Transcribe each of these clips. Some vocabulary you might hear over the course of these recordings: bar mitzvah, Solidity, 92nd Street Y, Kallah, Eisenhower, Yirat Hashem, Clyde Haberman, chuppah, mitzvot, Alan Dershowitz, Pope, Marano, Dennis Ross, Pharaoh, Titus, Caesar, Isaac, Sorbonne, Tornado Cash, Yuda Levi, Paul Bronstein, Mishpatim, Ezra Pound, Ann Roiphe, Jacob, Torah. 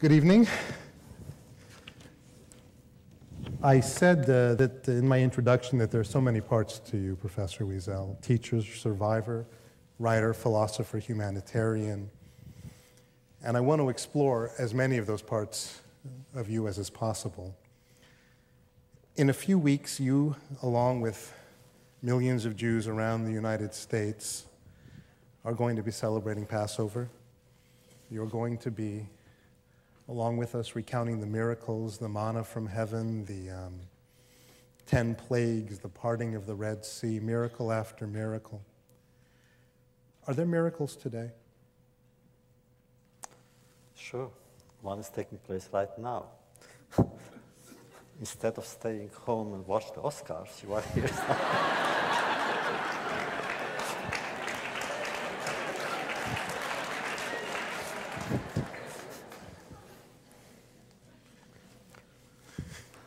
Good evening. I said that in my introduction that there are so many parts to you, Professor Wiesel: teacher, survivor, writer, philosopher, humanitarian. And I want to explore as many of those parts of you as is possible. In a few weeks, you, along with millions of Jews around the United States, are going to be celebrating Passover. You're going to be, along with us, recounting the miracles, the manna from heaven, the 10 plagues, the parting of the Red Sea, miracle after miracle. Are there miracles today? Sure. One is taking place right now. Instead of staying home and watch the Oscars, you are here.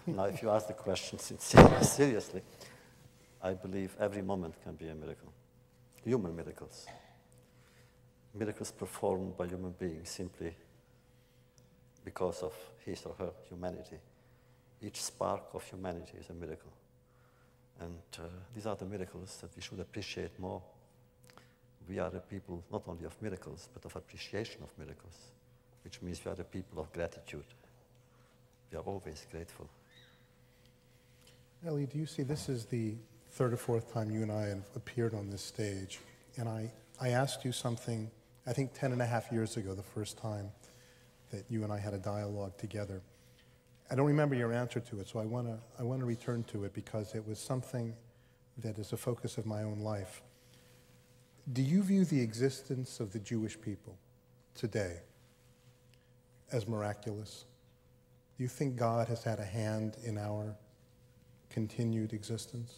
Now, if you ask the question seriously, I believe every moment can be a miracle. Human miracles. Miracles performed by human beings simply because of his or her humanity. Each spark of humanity is a miracle. And these are the miracles that we should appreciate more. We are a people not only of miracles, but of appreciation of miracles, which means we are a people of gratitude. We are always grateful. Elie, do you see, this is the third or fourth time you and I have appeared on this stage, and I asked you something, I think 10.5 years ago, the first time that you and I had a dialogue together. I don't remember your answer to it, so I want to return to it because it was something that is a focus of my own life. Do you view the existence of the Jewish people today as miraculous? Do you think God has had a hand in our continued existence?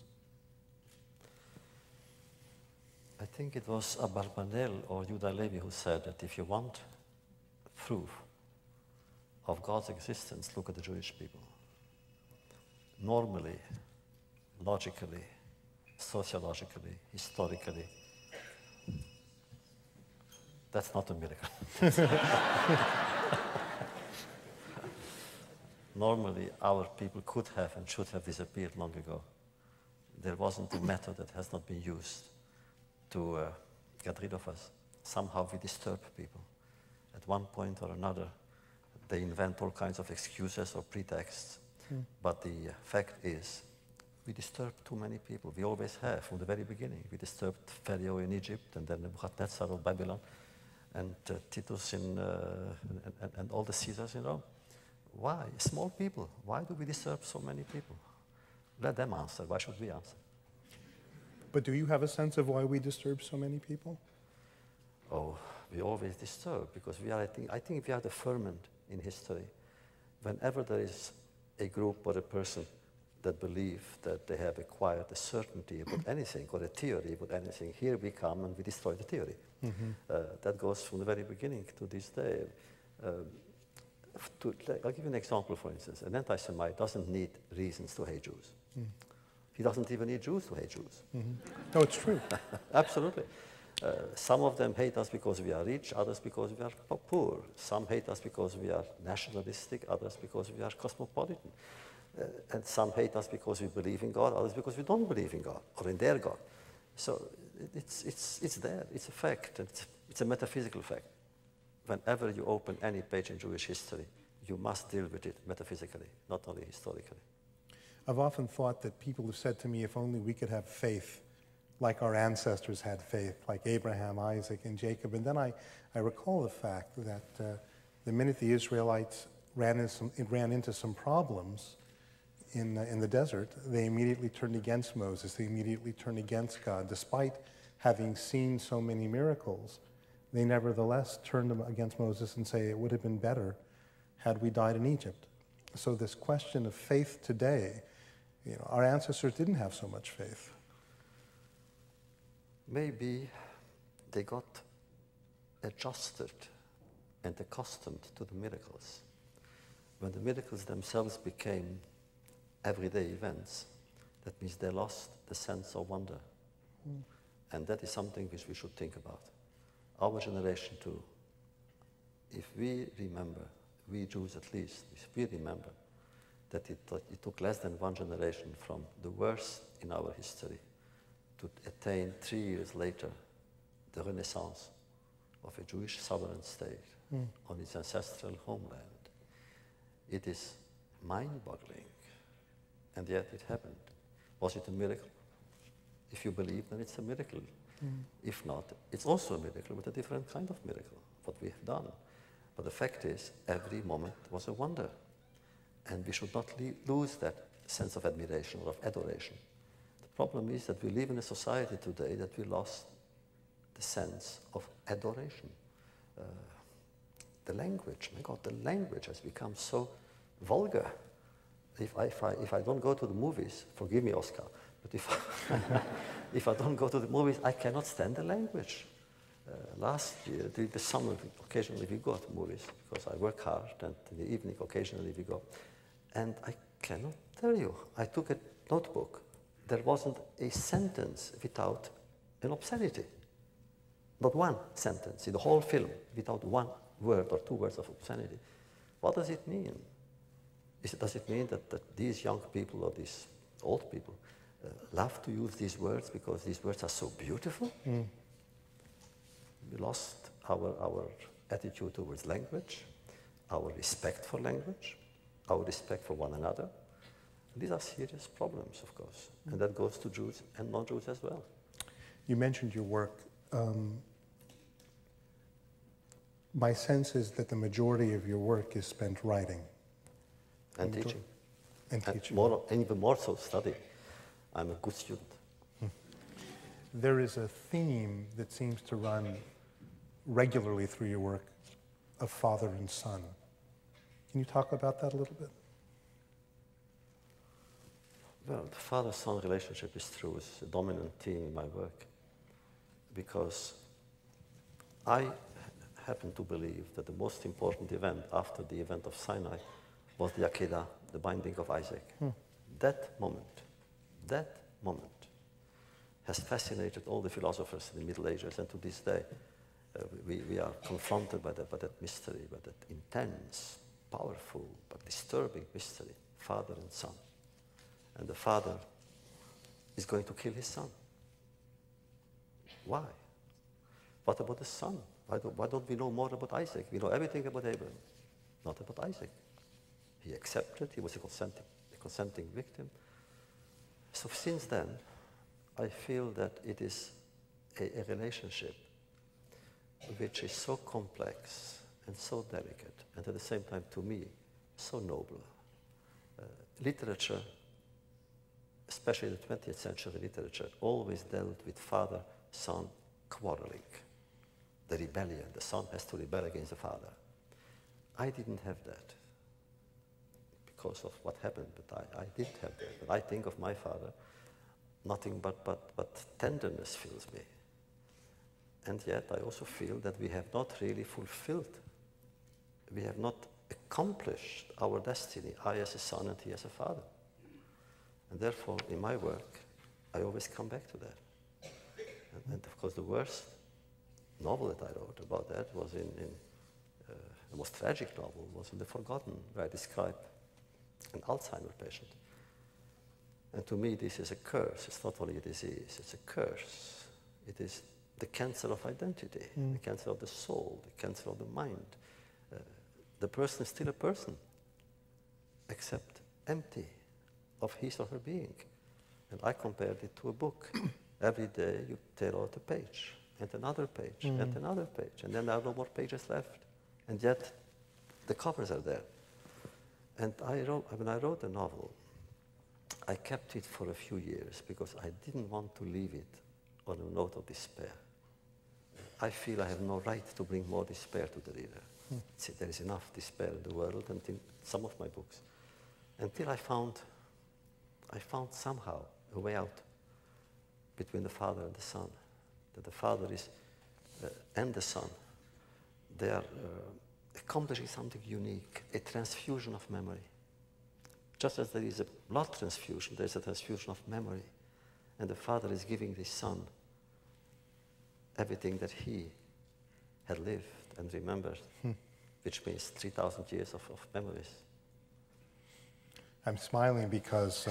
I think it was Abalbanel or Yuda Levi who said that if you want proof of God's existence, look at the Jewish people. Normally, logically, sociologically, historically, that's not a miracle. Normally, our people could have and should have disappeared long ago. There wasn't a method that has not been used to get rid of us. Somehow we disturb people. At one point or another, they invent all kinds of excuses or pretexts. But the fact is, we disturb too many people. We always have, from the very beginning. We disturbed Pharaoh in Egypt, and then Nebuchadnezzar of Babylon, and Titus in, and all the Caesars in Rome. Why? Small people. Why do we disturb so many people? Let them answer. Why should we answer? But do you have a sense of why we disturb so many people? Oh, we always disturb because we are, I think we are the ferment in history. Whenever there is a group or a person that believes that they have acquired a certainty about anything or a theory about anything, here we come and we destroy the theory. That goes from the very beginning to this day. I'll give you an example, for instance. An anti-Semite doesn't need reasons to hate Jews. He doesn't even need Jews to hate Jews. No, it's true. Absolutely. Some of them hate us because we are rich, others because we are poor. Some hate us because we are nationalistic, others because we are cosmopolitan. And some hate us because we believe in God, others because we don't believe in God or in their God. So it's there. It's a fact. It's a metaphysical fact. Whenever you open any page in Jewish history, you must deal with it metaphysically, not only historically. I've often thought that people have said to me, if only we could have faith like our ancestors had faith, like Abraham, Isaac, and Jacob. And then I recall the fact that the minute the Israelites ran into some problems in the desert, they immediately turned against Moses. They immediately turned against God, despite having seen so many miracles. They nevertheless turned against Moses and say, it would have been better had we died in Egypt. So this question of faith today, you know, our ancestors didn't have so much faith. Maybe they got adjusted and accustomed to the miracles. When the miracles themselves became everyday events, that means they lost the sense of wonder. And that is something which we should think about. Our generation too. If we remember we Jews at least, we remember that it took less than one generation from the worst in our history to attain 3 years later the renaissance of a Jewish sovereign state on its ancestral homeland. It is mind-boggling, and yet it happened. Was it a miracle? If you believe, then it's a miracle. If not, it's also a miracle, but a different kind of miracle, what we have done. But the fact is, every moment was a wonder. And we should not lose that sense of admiration or of adoration. The problem is that we live in a society today that we lost the sense of adoration. The language, my God, the language has become so vulgar. If I don't go to the movies, forgive me, Oscar, but if I don't go to the movies, I cannot stand the language. Last year, during the summer, occasionally we go to movies, because I work hard, and in the evening, occasionally we go. And I cannot tell you, I took a notebook. There wasn't a sentence without an obscenity. Not one sentence in the whole film, without one word or two words of obscenity. What does it mean? Does it mean that these young people or these old people love to use these words because these words are so beautiful? We lost our attitude towards language, our respect for language, our respect for one another. And these are serious problems, of course, and that goes to Jews and non-Jews as well. You mentioned your work. My sense is that the majority of your work is spent writing. And teaching. And teaching. And even more so, study. I'm a good student. There is a theme that seems to run regularly through your work of father and son. Can you talk about that a little bit? Well, the father-son relationship is true. It's a dominant theme in my work because I happen to believe that the most important event after the event of Sinai was the Akedah, the binding of Isaac. That moment has fascinated all the philosophers in the Middle Ages, and to this day, we are confronted by that mystery, by that intense, powerful, but disturbing mystery, father and son. And the father is going to kill his son. Why? What about the son? Why don't we know more about Isaac? We know everything about Abraham, not about Isaac. He accepted, he was a consenting victim. So since then, I feel that it is a relationship which is so complex and so delicate, and at the same time, to me, so noble. Literature, especially the 20th century literature, always dealt with father-son quarreling, the rebellion. The son has to rebel against the father. I didn't have that because of what happened, but I did have that. When I think of my father, nothing but tenderness fills me. And yet I also feel that we have not really fulfilled, we have not accomplished our destiny, I as a son and he as a father. And therefore, in my work, I always come back to that. And of course, the worst novel that I wrote about that was the most tragic novel was in The Forgotten, where I describe an Alzheimer's patient. And to me, this is a curse. It's not only a disease, it's a curse. It is the cancer of identity, the cancer of the soul, the cancer of the mind. The person is still a person, except empty of his or her being. And I compared it to a book. Every day you tear out a page, and another page, and another page, and then there are no more pages left. And yet the covers are there. And when I wrote the novel, I kept it for a few years because I didn't want to leave it on a note of despair. I feel I have no right to bring more despair to the reader. See, there is enough despair in the world and in some of my books. Until I found somehow a way out between the father and the son. That the father is, and the son, they are accomplishing something unique, a transfusion of memory. Just as there is a blood transfusion, there is a transfusion of memory. And the father is giving the son everything that he had lived and remembered which means 3,000 years of memories. I'm smiling because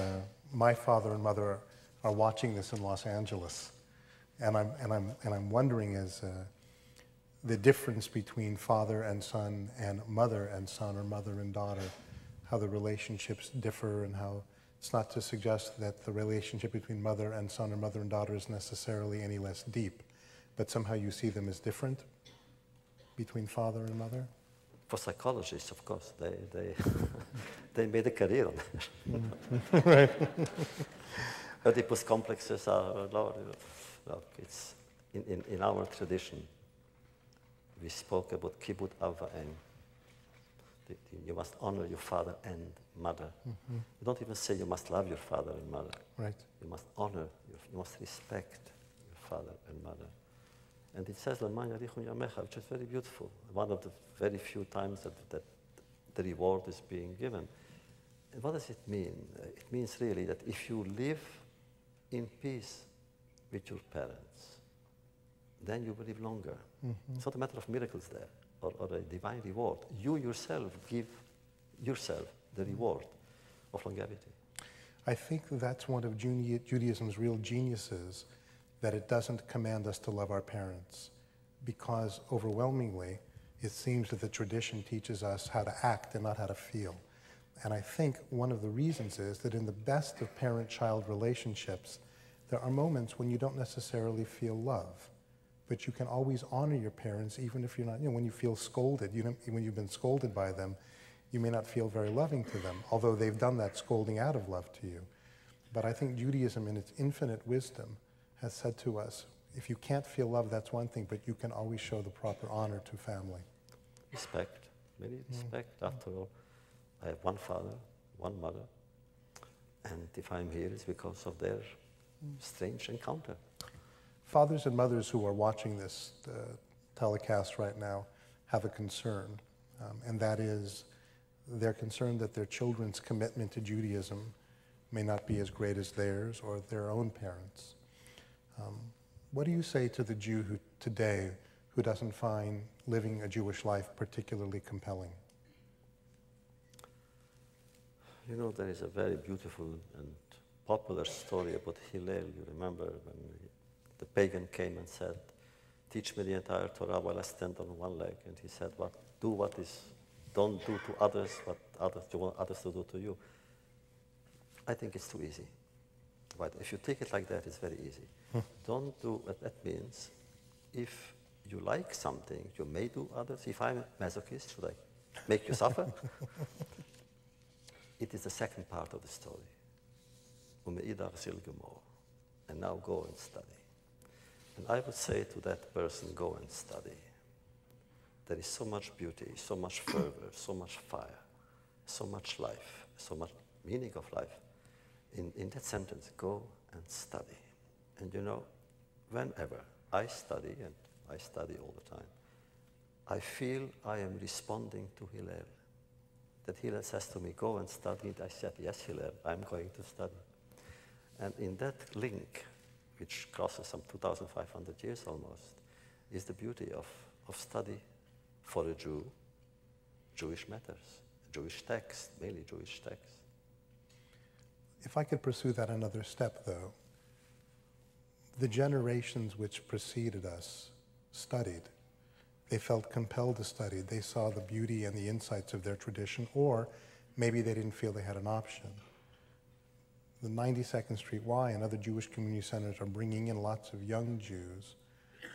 my father and mother are watching this in Los Angeles, and I'm wondering is the difference between father and son and mother and son, or mother and daughter, how the relationships differ, and how it's not to suggest that the relationship between mother and son or mother and daughter is necessarily any less deep, but somehow you see them as different between father and mother? For psychologists, of course, they they made a career on that. Right. Oedipus complexes are lower. Look, it's in our tradition. We spoke about kibbut ava and you must honor your father and mother. Mm-hmm. You don't even say you must love your father and mother. Right. You must honor. You must respect your father and mother. And it says L'man yarichun yamecha, which is very beautiful. One of the very few times that the reward is being given. And what does it mean? It means really that if you live in peace with your parents, then you will live longer. Mm-hmm. It's not a matter of miracles there or a divine reward. You yourself give yourself the reward of longevity. I think that's one of Judaism's real geniuses, that it doesn't command us to love our parents, because overwhelmingly it seems that the tradition teaches us how to act and not how to feel. And I think one of the reasons is that in the best of parent-child relationships, there are moments when you don't necessarily feel love, but you can always honor your parents even if you're not, you know, when you feel scolded, you know, when you've been scolded by them, you may not feel very loving to them, although they've done that scolding out of love to you. But I think Judaism in its infinite wisdom has said to us, if you can't feel love, that's one thing, but you can always show the proper honor to family. Respect, really respect. Mm. After all, I have one father, one mother, and if I'm here, it's because of their strange encounter. Fathers and mothers who are watching this telecast right now have a concern, and that is they're concerned that their children's commitment to Judaism may not be as great as theirs or their own parents'. What do you say to the Jew who today who doesn't find living a Jewish life particularly compelling? You know, there is a very beautiful and popular story about Hillel. You remember when the pagan came and said, teach me the entire Torah while I stand on one leg. And he said, don't do to others what others you want others to do to you. I think it's too easy. But if you take it like that, it's very easy. Don't do what that means. If you like something, you may do others. If I'm a masochist, should I make you suffer? It is the second part of the story. And now go and study. And I would say to that person, go and study. There is so much beauty, so much fervor, so much fire, so much life, so much meaning of life. In that sentence, go and study. And you know, whenever I study, and I study all the time, I feel I am responding to Hillel. That Hillel says to me, go and study it. I said, yes, Hillel, I'm going to study. And in that link, which crosses some 2,500 years almost, is the beauty of study for a Jew, Jewish matters, Jewish text, mainly Jewish text. If I could pursue that another step, though, the generations which preceded us studied. They felt compelled to study. They saw the beauty and the insights of their tradition, or maybe they didn't feel they had an option. The 92nd Street Y and other Jewish community centers are bringing in lots of young Jews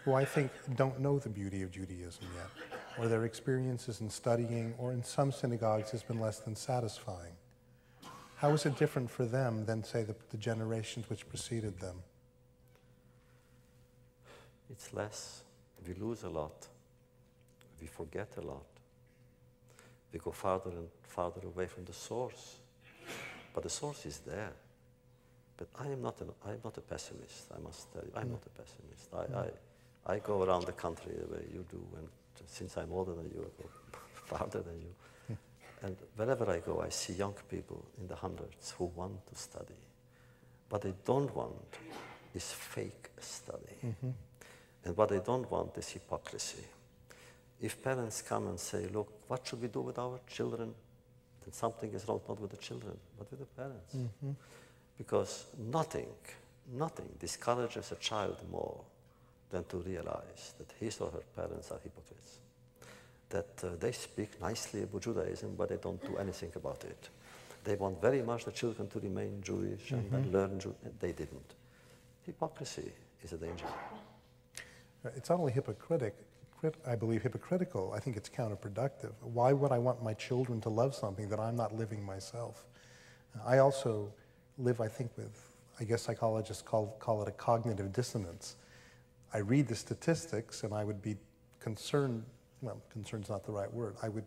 who I think don't know the beauty of Judaism yet, or their experiences in studying, or in some synagogues has been less than satisfying. How is it different for them than, say, the generations which preceded them? It's less. We lose a lot. We forget a lot. We go farther and farther away from the source. But the source is there. But I am not a pessimist, I must tell you. I'm not a pessimist. I go around the country the way you do, and since I'm older than you, I go farther than you. And wherever I go, I see young people in the hundreds who want to study. What they don't want is fake study. Mm-hmm. And what they don't want is hypocrisy. If parents come and say, look, what should we do with our children? Then something is wrong, not with the children, but with the parents. Mm-hmm. Because nothing discourages a child more than to realize that his or her parents are hypocrites. That they speak nicely about Judaism, but they don't do anything about it. They want very much the children to remain Jewish mm-hmm. and learn Jew. They didn't. Hypocrisy is a danger. It's not only hypocritical, I think it's counterproductive. Why would I want my children to love something that I'm not living myself? I also live, I think, with, I guess psychologists call it a cognitive dissonance. I read the statistics and I would be concerned, well, concern's not the right word, I would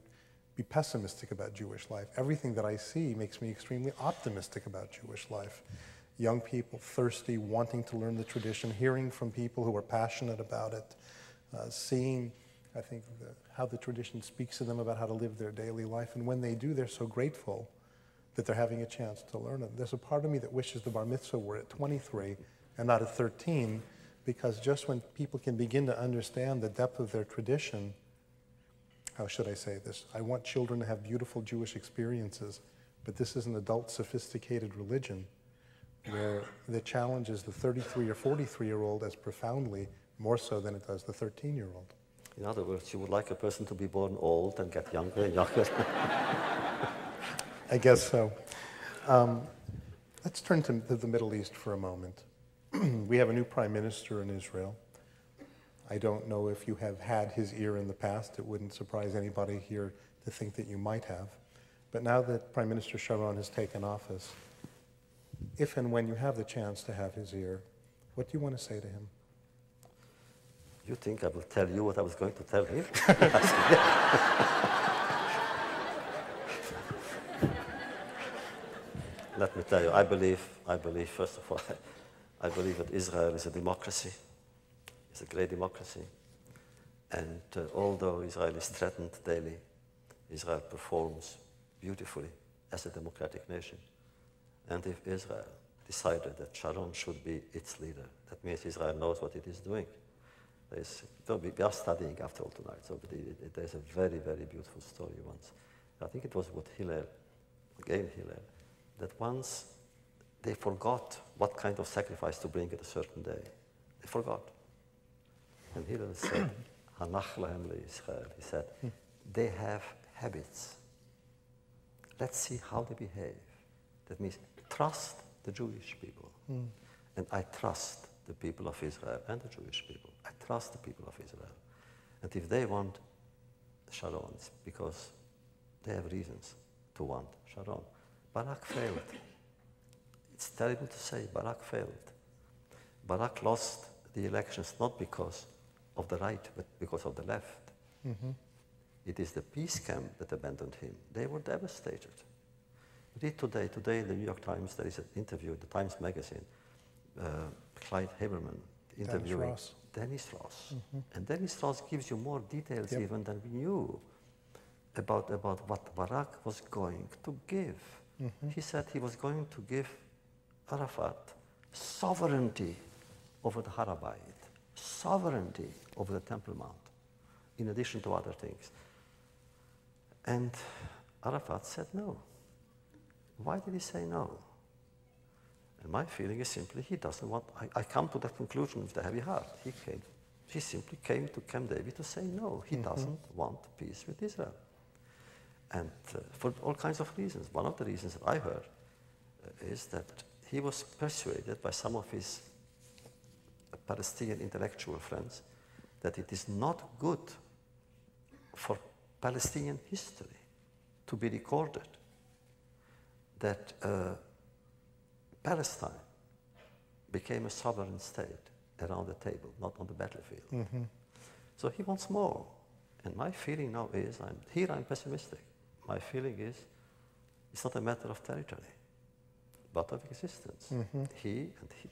be pessimistic about Jewish life. Everything that I see makes me extremely optimistic about Jewish life. Young people thirsty, wanting to learn the tradition, hearing from people who are passionate about it, seeing, I think, how the tradition speaks to them about how to live their daily life. And when they do, they're so grateful that they're having a chance to learn it. There's a part of me that wishes the bar mitzvah were at 23 and not at 13, because just when people can begin to understand the depth of their tradition, how should I say this? I want children to have beautiful Jewish experiences, but this is an adult, sophisticated religion where the challenge is the 33 or 43-year-old as profoundly more so than it does the 13-year-old. In other words, you would like a person to be born old and get younger and younger. I guess so. Let's turn to the Middle East for a moment. We have a new prime minister in Israel. I don't know if you have had his ear in the past. It wouldn't surprise anybody here to think that you might have. But now that Prime Minister Sharon has taken office, if and when you have the chance to have his ear, what do you want to say to him? You think I will tell you what I was going to tell him? Let me tell you, I believe, first of all, I believe that Israel is a democracy. It's a great democracy. And although Israel is threatened daily, Israel performs beautifully as a democratic nation. And if Israel decided that Sharon should be its leader, that means Israel knows what it is doing. We are studying after all tonight, so there's a very, very beautiful story once. I think it was with Hillel, again Hillel, that once they forgot what kind of sacrifice to bring at a certain day. They forgot. And Hillel said, Hanach lahem leYisrael. He said, they have habits. Let's see how they behave. That means trust the Jewish people. Mm. And I trust the people of Israel and the Jewish people. I trust the people of Israel. And if they want Sharon, it's because they have reasons to want Sharon. Barak failed. It's terrible to say, Barak failed. Barak lost the elections not because of the right, but because of the left. Mm-hmm. It is the peace camp that abandoned him. They were devastated. Read today in the New York Times, there is an interview, the Times Magazine, Clyde Haberman interviewing Dennis Ross. Mm-hmm. And Dennis Ross gives you more details even than we knew about what Barak was going to give. Mm-hmm. He said he was going to give Arafat sovereignty over the Harabait, sovereignty over the Temple Mount, in addition to other things. And Arafat said no. Why did he say no? And my feeling is simply he doesn't want, I come to that conclusion with a heavy heart. He simply came to Camp David to say no. He doesn't want peace with Israel. And for all kinds of reasons. One of the reasons that I heard is that he was persuaded by some of his Palestinian intellectual friends that it is not good for Palestinian history to be recorded, that Palestine became a sovereign state around the table, not on the battlefield. Mm-hmm. So he wants more. And my feeling now is, I'm pessimistic. My feeling is it's not a matter of territory, but of existence. Mm-hmm.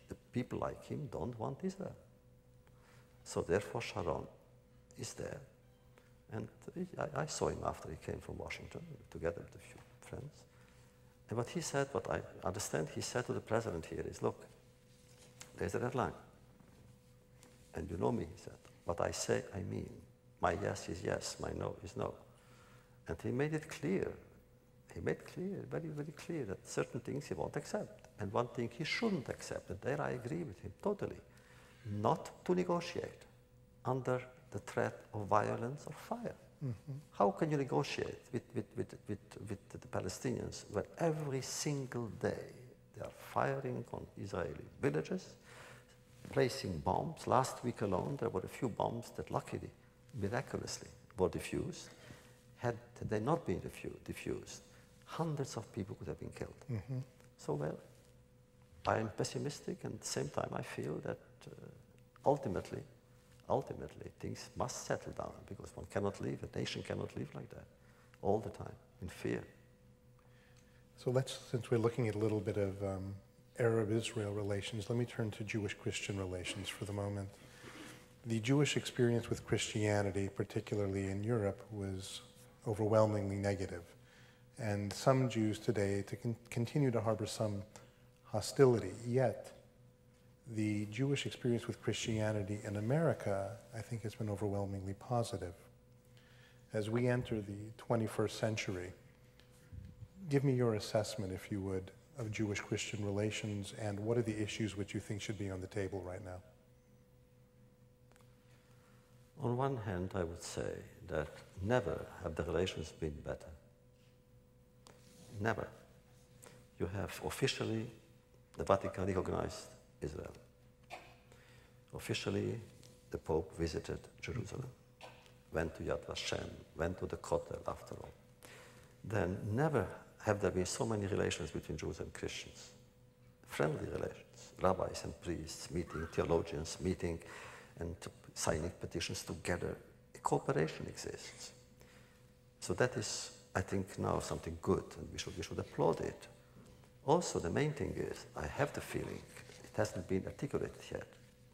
The people like him don't want Israel. So therefore Sharon is there. And I saw him after he came from Washington, together with a few friends. And what he said, what I understand he said to the president here is, look, there's a red line. And you know me, he said. What I say, I mean. My yes is yes, my no is no. And he made it clear. He made clear, very, very clear, that certain things he won't accept and one thing he shouldn't accept. And there I agree with him totally. Not to negotiate under the threat of violence or fire. Mm-hmm. How can you negotiate with the Palestinians when every single day they are firing on Israeli villages, placing bombs? Last week alone, there were a few bombs that luckily, miraculously, were diffused. Had they not been diffused, hundreds of people could have been killed. Mm-hmm. So, well, I am pessimistic, and at the same time I feel that ultimately, things must settle down, because one cannot live, a nation cannot live like that all the time, in fear. So let's, since we're looking at a little bit of Arab-Israel relations, let me turn to Jewish-Christian relations for the moment. The Jewish experience with Christianity, particularly in Europe, was overwhelmingly negative. And some Jews today continue to harbor some hostility, yet the Jewish experience with Christianity in America, I think, has been overwhelmingly positive. As we enter the 21st century, give me your assessment, if you would, of Jewish-Christian relations, and what are the issues which you think should be on the table right now? On one hand, I would say that never have the relations been better. Never. You have officially the Vatican recognized Israel. Officially, the Pope visited Jerusalem, went to Yad Vashem, went to the Kotel after all. Then never have there been so many relations between Jews and Christians. Friendly relations, rabbis and priests meeting, theologians meeting, and signing petitions together. Cooperation exists. So that is, I think, now something good, and we should applaud it. Also, the main thing is, I have the feeling, it hasn't been articulated yet,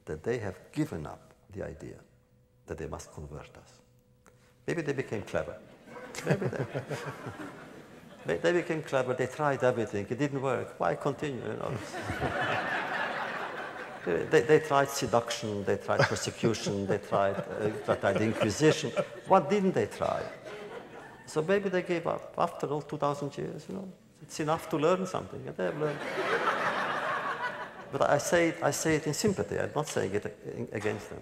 that they have given up the idea that they must convert us. Maybe they became clever. Maybe they became clever, they tried everything, it didn't work. Why continue, you know? They tried seduction, they tried persecution, they tried the Inquisition. What didn't they try? So maybe they gave up. After all, 2,000 years, you know, it's enough to learn something. And they have learned. But I say it in sympathy. I'm not saying it against them.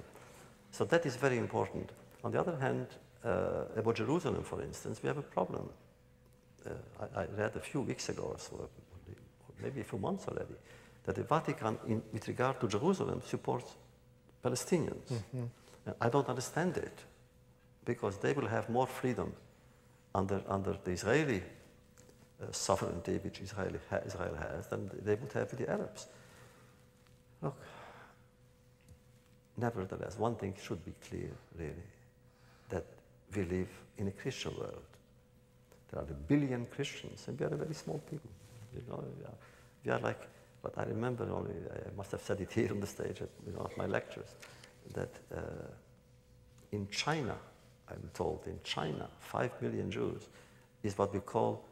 So that is very important. On the other hand, about Jerusalem, for instance, we have a problem. I read a few weeks ago, or so, maybe a few months already, that the Vatican, with regard to Jerusalem, supports Palestinians. Mm-hmm. And I don't understand it, because they will have more freedom under the Israeli sovereignty, which Israel has, than they would have with the Arabs. Look, nevertheless, one thing should be clear, really, that we live in a Christian world. There are 1 billion Christians, and we are a very small people. You know, we are like... But I remember only, I must have said it here on the stage at, you know, at my lectures, that in China, I'm told, in China, 5 million Jews is what we call,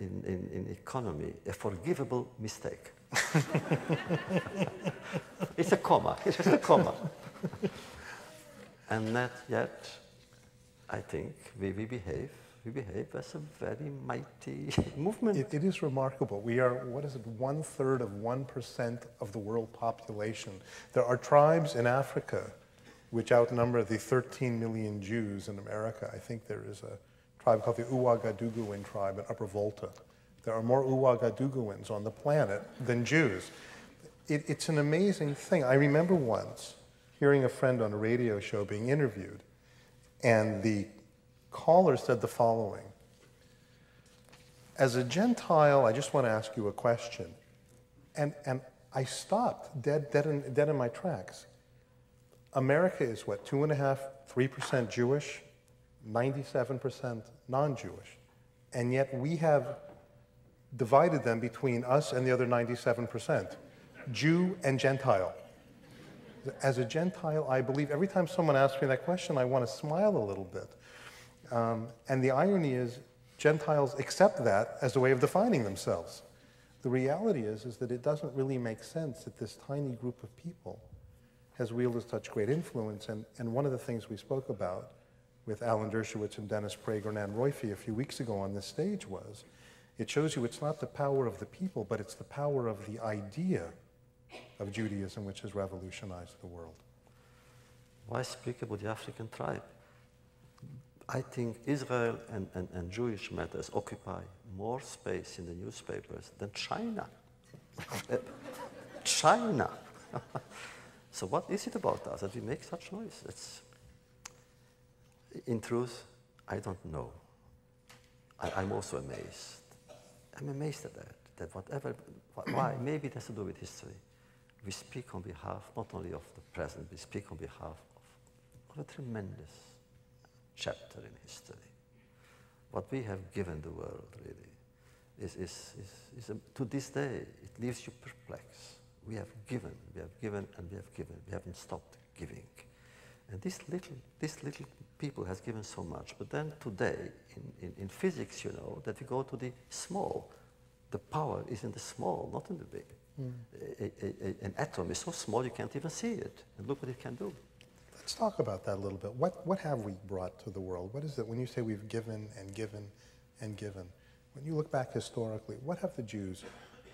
in economy, a forgivable mistake. It's a comma, it's just a comma. And not yet, I think, we behave as a very mighty movement. It is remarkable. We are, what is it, 1/3 of 1% of the world population. There are tribes in Africa which outnumber the 13 million Jews in America. I think there is a tribe called the Ouagadougouin tribe in Upper Volta. There are more Ouagadougouins on the planet than Jews. It's an amazing thing. I remember once hearing a friend on a radio show being interviewed, and the caller said the following: as a Gentile, I just want to ask you a question. And I stopped dead in my tracks. America is what, 2.5–3% Jewish, 97% non-Jewish. And yet we have divided them between us and the other 97%, Jew and Gentile. As a Gentile, I believe every time someone asks me that question, I want to smile a little bit. And the irony is, Gentiles accept that as a way of defining themselves. The reality is that it doesn't really make sense that this tiny group of people has wielded such great influence. And one of the things we spoke about with Alan Dershowitz and Dennis Prager and Ann Roiphe a few weeks ago on this stage was, it shows you it's not the power of the people, but it's the power of the idea of Judaism which has revolutionized the world. Why speak about the African tribe? I think Israel and Jewish matters occupy more space in the newspapers than China. China. So what is it about us that we make such noise? It's, in truth, I don't know. I'm also amazed. I'm amazed at that, whatever, why? Maybe it has to do with history. We speak on behalf, not only of the present, we speak on behalf of a tremendous chapter in history. What we have given the world, really, is to this day, it leaves you perplexed. We have given, we haven't stopped giving. And this little people has given so much. But then today, in physics, you know, that we go to the small. The power is in the small, not in the big. Mm. An atom is so small you can't even see it. And look what it can do. Let's talk about that a little bit. What have we brought to the world? What is it, when you say we've given and given and given, when you look back historically, what have the Jews,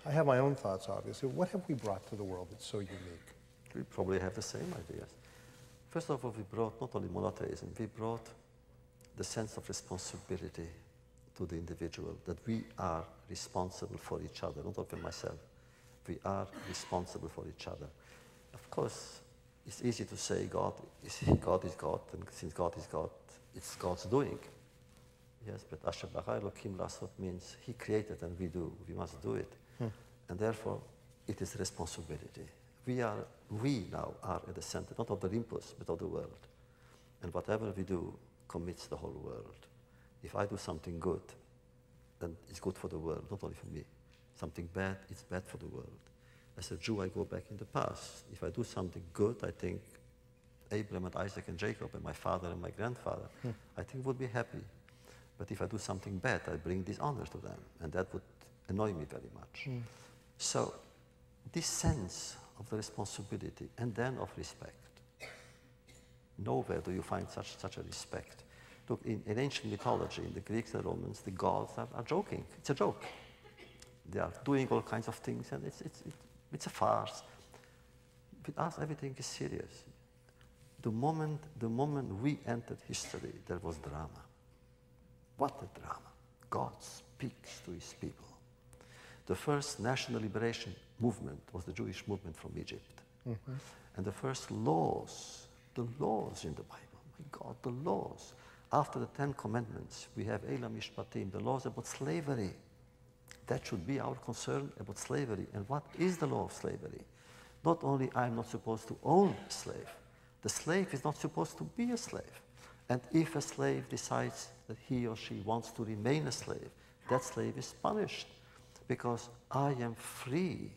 I have my own thoughts, obviously, what have we brought to the world that's so unique? We probably have the same ideas. First of all, we brought not only monotheism, we brought the sense of responsibility to the individual, that we are responsible for each other, not only myself. We are responsible for each other. Of course, it's easy to say God is God, and since God is God, it's God's doing. Yes, but Asher bara Elohim lasot means He created and we do, we must do it. Hmm. And therefore, it is responsibility. We now are at the center, not of the impulse, but of the world. And whatever we do commits the whole world. If I do something good, then it's good for the world, not only for me. Something bad, it's bad for the world. As a Jew, I go back in the past. If I do something good, I think Abraham and Isaac and Jacob and my father and my grandfather, I think would be happy. But if I do something bad, I bring dishonor to them, and that would annoy me very much. Mm. So this sense of the responsibility and then of respect. Nowhere do you find such a respect. Look, in ancient mythology, in the Greeks and Romans, the gods are joking. It's a joke. They are doing all kinds of things, and it's a farce. With us, everything is serious. The moment we entered history, there was drama. What a drama. God speaks to His people. The first national liberation movement was the Jewish movement from Egypt. Mm-hmm. And the first laws, the laws in the Bible, my God, the laws. After the 10 Commandments, we have Eilam Mishpatim, the laws about slavery. That should be our concern about slavery. And what is the law of slavery? Not only I'm not supposed to own a slave, the slave is not supposed to be a slave. And if a slave decides that he or she wants to remain a slave, that slave is punished because I am free,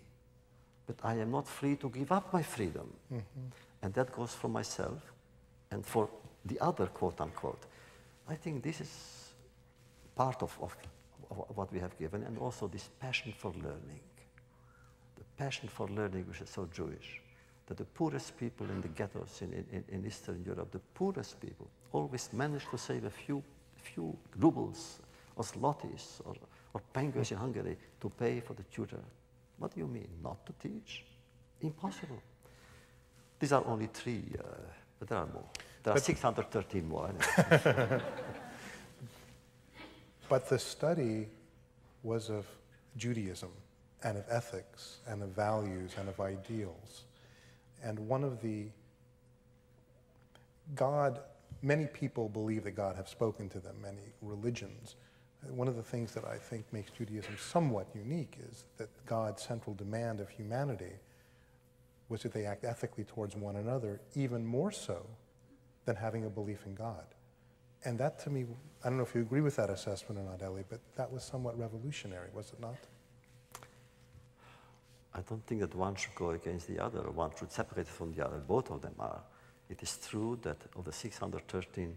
but I am not free to give up my freedom. Mm-hmm. And that goes for myself and for the other, quote unquote. I think this is part of what we have given, and also this passion for learning. The passion for learning, which is so Jewish, that the poorest people in the ghettos in Eastern Europe, the poorest people always managed to save a few rubles or zlotys or penguins in Hungary to pay for the tutor. What do you mean, not to teach? Impossible. These are only three, but there are more. There are 613 more. But the study was of Judaism and of ethics and of values and of ideals. And one of the, God, many people believe that God have spoken to them, many religions. One of the things that I think makes Judaism somewhat unique is that God's central demand of humanity was that they act ethically towards one another, even more so than having a belief in God. And that, to me, I don't know if you agree with that assessment or not, Elie, but that was somewhat revolutionary, was it not? I don't think that one should go against the other, or one should separate from the other. Both of them are. It is true that of the 613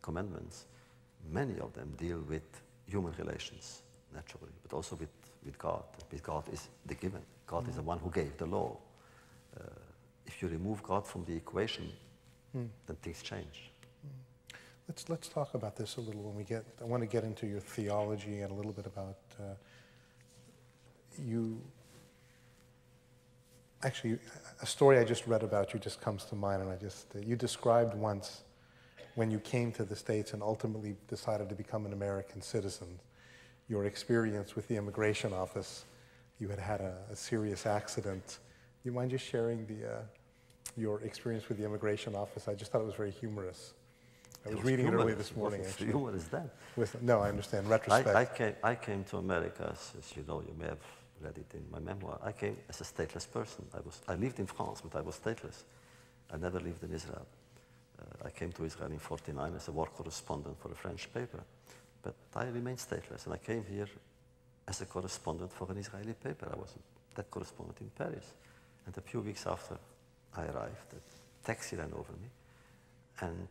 commandments, many of them deal with human relations, naturally, but also with God. Because God is the given. God is the one who gave the law. If you remove God from the equation, then things change. Let's talk about this a little when we get. I want to get into your theology and a little bit about you. Actually, a story I just read about you just comes to mind, and I just you described once when you came to the States and ultimately decided to become an American citizen. Your experience with the immigration office, you had had a serious accident. Do you mind just sharing the your experience with the immigration office? I just thought it was very humorous. I was reading it early this morning. What is that? No, I understand. Retrospect. I came to America, as you know, you may have read it in my memoir. I came as a stateless person. I lived in France, but I was stateless. I never lived in Israel. I came to Israel in '49 as a war correspondent for a French paper. But I remained stateless, and I came here as a correspondent for an Israeli paper. I was that correspondent in Paris. And a few weeks after I arrived, a taxi ran over me and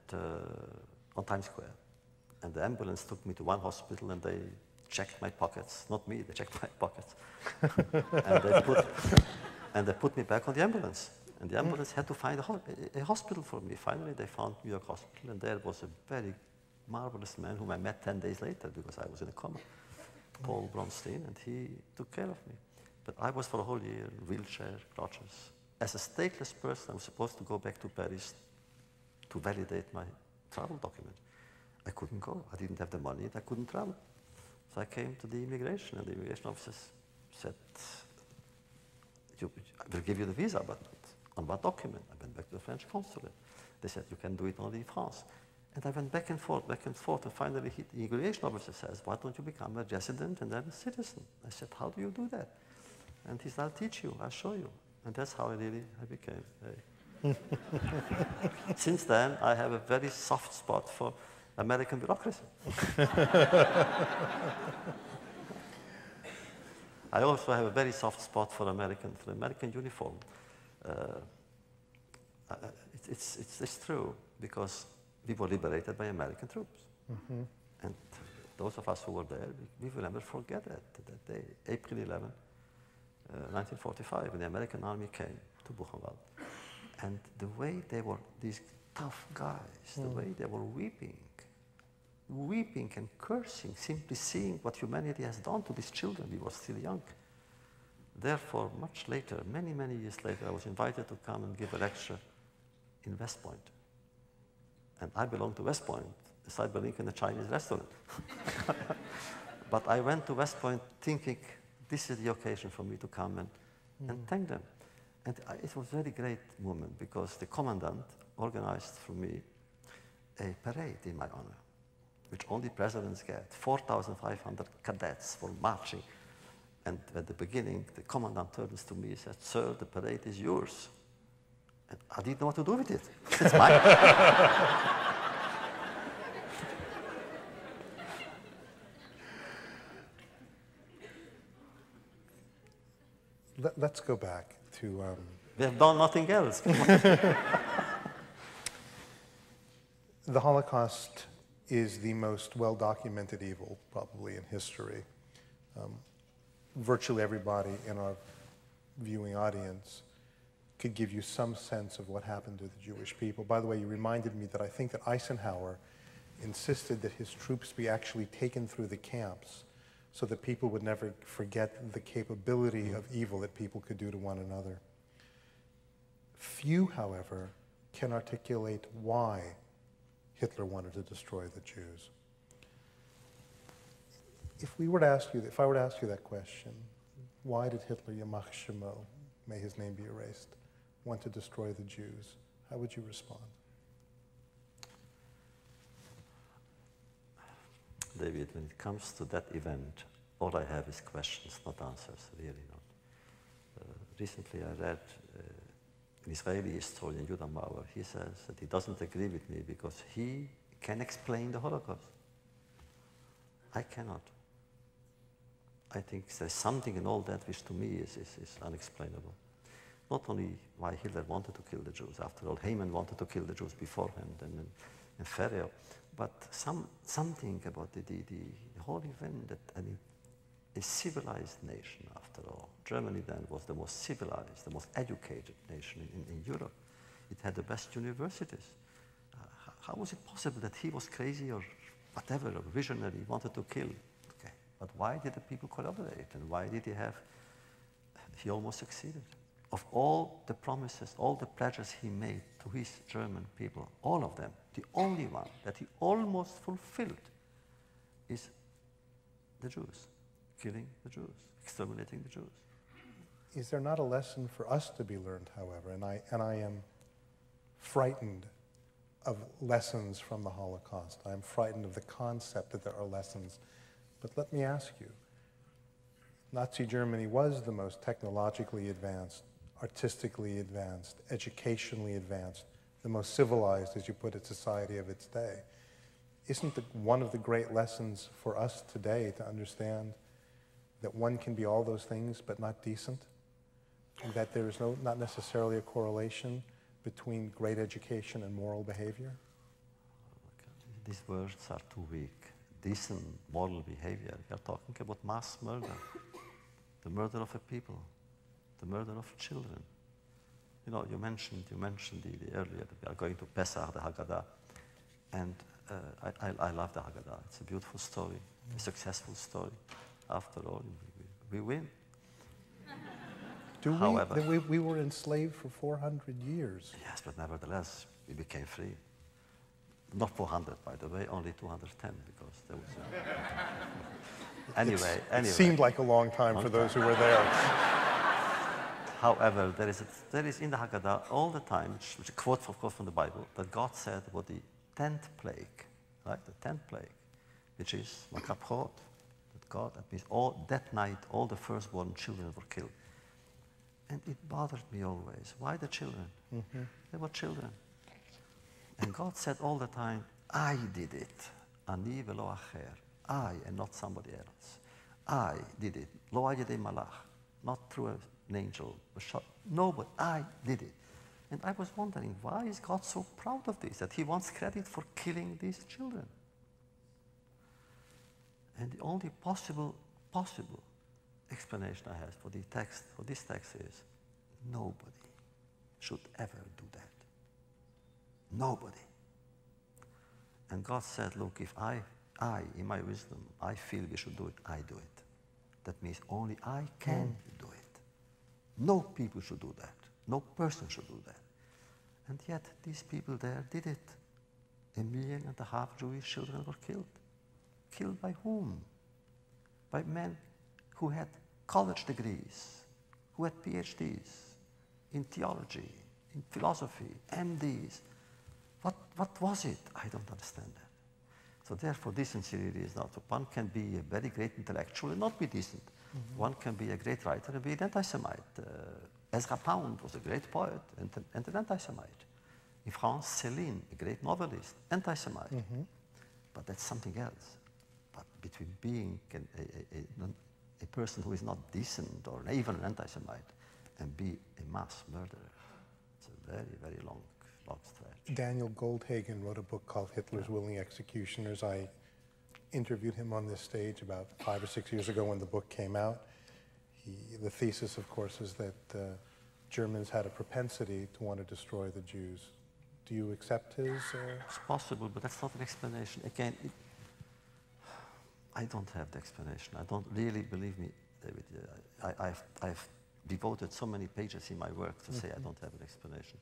on Times Square. And the ambulance took me to one hospital, and they checked my pockets. Not me, they checked my pockets. and they put me back on the ambulance. And the ambulance had to find a hospital for me. Finally, they found New York Hospital, and there was a very marvelous man whom I met 10 days later because I was in a coma, Paul Bronstein, and he took care of me. But I was for a whole year in wheelchair, crutches. As a stateless person, I was supposed to go back to Paris to validate my travel document. I couldn't go. I didn't have the money, and I couldn't travel. So I came to the immigration, and the immigration officers said, we'll give you the visa, but on what document? I went back to the French consulate. They said, you can do it only in France. And I went back and forth, and finally the immigration officer says, why don't you become a resident and then a citizen? I said, how do you do that? And he said, I'll teach you, I'll show you. And that's how I became a Since then, I have a very soft spot for American bureaucracy. I also have a very soft spot for American uniform. It's true, because we were liberated by American troops. Mm-hmm. And those of us who were there, we will never forget that day, April 11, 1945, when the American army came to Buchenwald. And the way they were, these tough guys, the way they were weeping and cursing, simply seeing what humanity has done to these children. We were still young. Therefore, much later, many, many years later, I was invited to come and give a lecture in West Point. And I belong to West Point, a cyberlink in a Chinese restaurant. But I went to West Point thinking, this is the occasion for me to come and thank them. And it was a very great moment because the commandant organized for me a parade in my honor, which only presidents get. 4,500 cadets were marching. And at the beginning, the commandant turns to me and said, sir, the parade is yours. And I didn't know what to do with it. It's mine. Let's go back. They have done nothing else. The Holocaust is the most well-documented evil, probably, in history. Virtually everybody in our viewing audience could give you some sense of what happened to the Jewish people. By the way, you reminded me that I think that Eisenhower insisted that his troops be actually taken through the camps so that people would never forget the capability of evil that people could do to one another. Few, however, can articulate why Hitler wanted to destroy the Jews. If I were to ask you that question, why did Hitler, Yamach Shemo, may his name be erased, want to destroy the Jews? How would you respond? David, when it comes to that event, all I have is questions, not answers, really not. Recently I read an Israeli historian, Yuda Levi. He says that he doesn't agree with me because he can explain the Holocaust. I cannot. I think there's something in all that which to me is unexplainable. Not only why Hitler wanted to kill the Jews, after all, Haman wanted to kill the Jews beforehand, and Pharaoh. But something about the whole event that, I mean, a civilized nation, after all. Germany then was the most civilized, the most educated nation in Europe. It had the best universities. How was it possible that he was crazy or whatever, or visionary, wanted to kill? Okay. But why did the people collaborate? And why did he have, he almost succeeded. Of all the promises, all the pledges he made to his German people, all of them, the only one that he almost fulfilled is the Jews, killing the Jews, exterminating the Jews. Is there not a lesson for us to be learned, however? And I am frightened of lessons from the Holocaust. I'm frightened of the concept that there are lessons. But let me ask you, Nazi Germany was the most technologically advanced, artistically advanced, educationally advanced, the most civilized, as you put it, society of its day. Isn't one of the great lessons for us today to understand that one can be all those things but not decent? And that there is not necessarily a correlation between great education and moral behavior? These words are too weak. Decent moral behavior. We are talking about mass murder. The murder of a people, the murder of children. You know, you mentioned the earlier that we are going to Pesach, the Haggadah, and I love the Haggadah. It's a beautiful story, a successful story. After all, we win. However, we were enslaved for 400 years. Yes, but nevertheless, we became free. Not 400, by the way, only 210, because there was a... Anyway. It seemed like a long time for those who were there. However, there is in the Haggadah all the time, which is a quote, of course, from the Bible, that God said about the 10th plague, right? The 10th plague, which is Makapchot, that God, that means all, that night, all the firstborn children were killed. And it bothered me always. Why the children? Mm-hmm. They were children. And God said all the time, I did it. Ani velo acher. I, and not somebody else. I did it. Lo ayedei malach. Not through an angel. No, but I did it. And I was wondering, why is God so proud of this, that he wants credit for killing these children? And the only possible explanation I have for the text, for this text, is nobody should ever do that. Nobody. And God said, look, if I, in my wisdom, I feel we should do it, I do it. That means only I can do it. No people should do that. No person should do that. And yet these people there did it. 1.5 million Jewish children were killed. Killed by whom? By men who had college degrees, who had PhDs in theology, in philosophy, MDs. What was it? I don't understand that. So therefore, decency really is not. One can be a very great intellectual and not be decent. Mm-hmm. One can be a great writer and be an anti-Semite. Ezra Pound was a great poet and an anti-Semite. In France, Céline, a great novelist, anti-Semite. Mm-hmm. But that's something else. But between being a person who is not decent or even an anti-Semite and be a mass murderer, it's a very, very long stretch. Daniel Goldhagen wrote a book called Hitler's Willing Executioners. I interviewed him on this stage about 5 or 6 years ago when the book came out. The thesis, of course, is that Germans had a propensity to want to destroy the Jews. Do you accept his? It's possible, but that's not an explanation. Again, I don't have the explanation. I don't really, believe me, David. I've devoted so many pages in my work to say I don't have an explanation.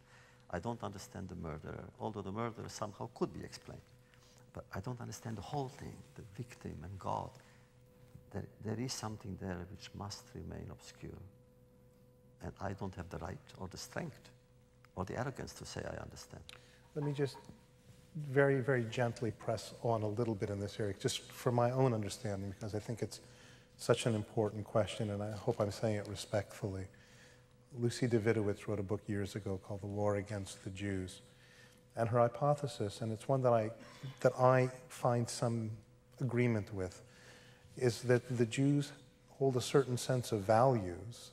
I don't understand the murderer, although the murderer somehow could be explained. But I don't understand the whole thing, the victim and God. There is something there which must remain obscure. And I don't have the right or the strength or the arrogance to say I understand. Let me just very, very gently press on a little bit in this area, just for my own understanding, because I think it's such an important question, and I hope I'm saying it respectfully. Lucy Davidowitz wrote a book years ago called The War Against the Jews, and her hypothesis, and it's one that I find some agreement with, is that the Jews hold a certain sense of values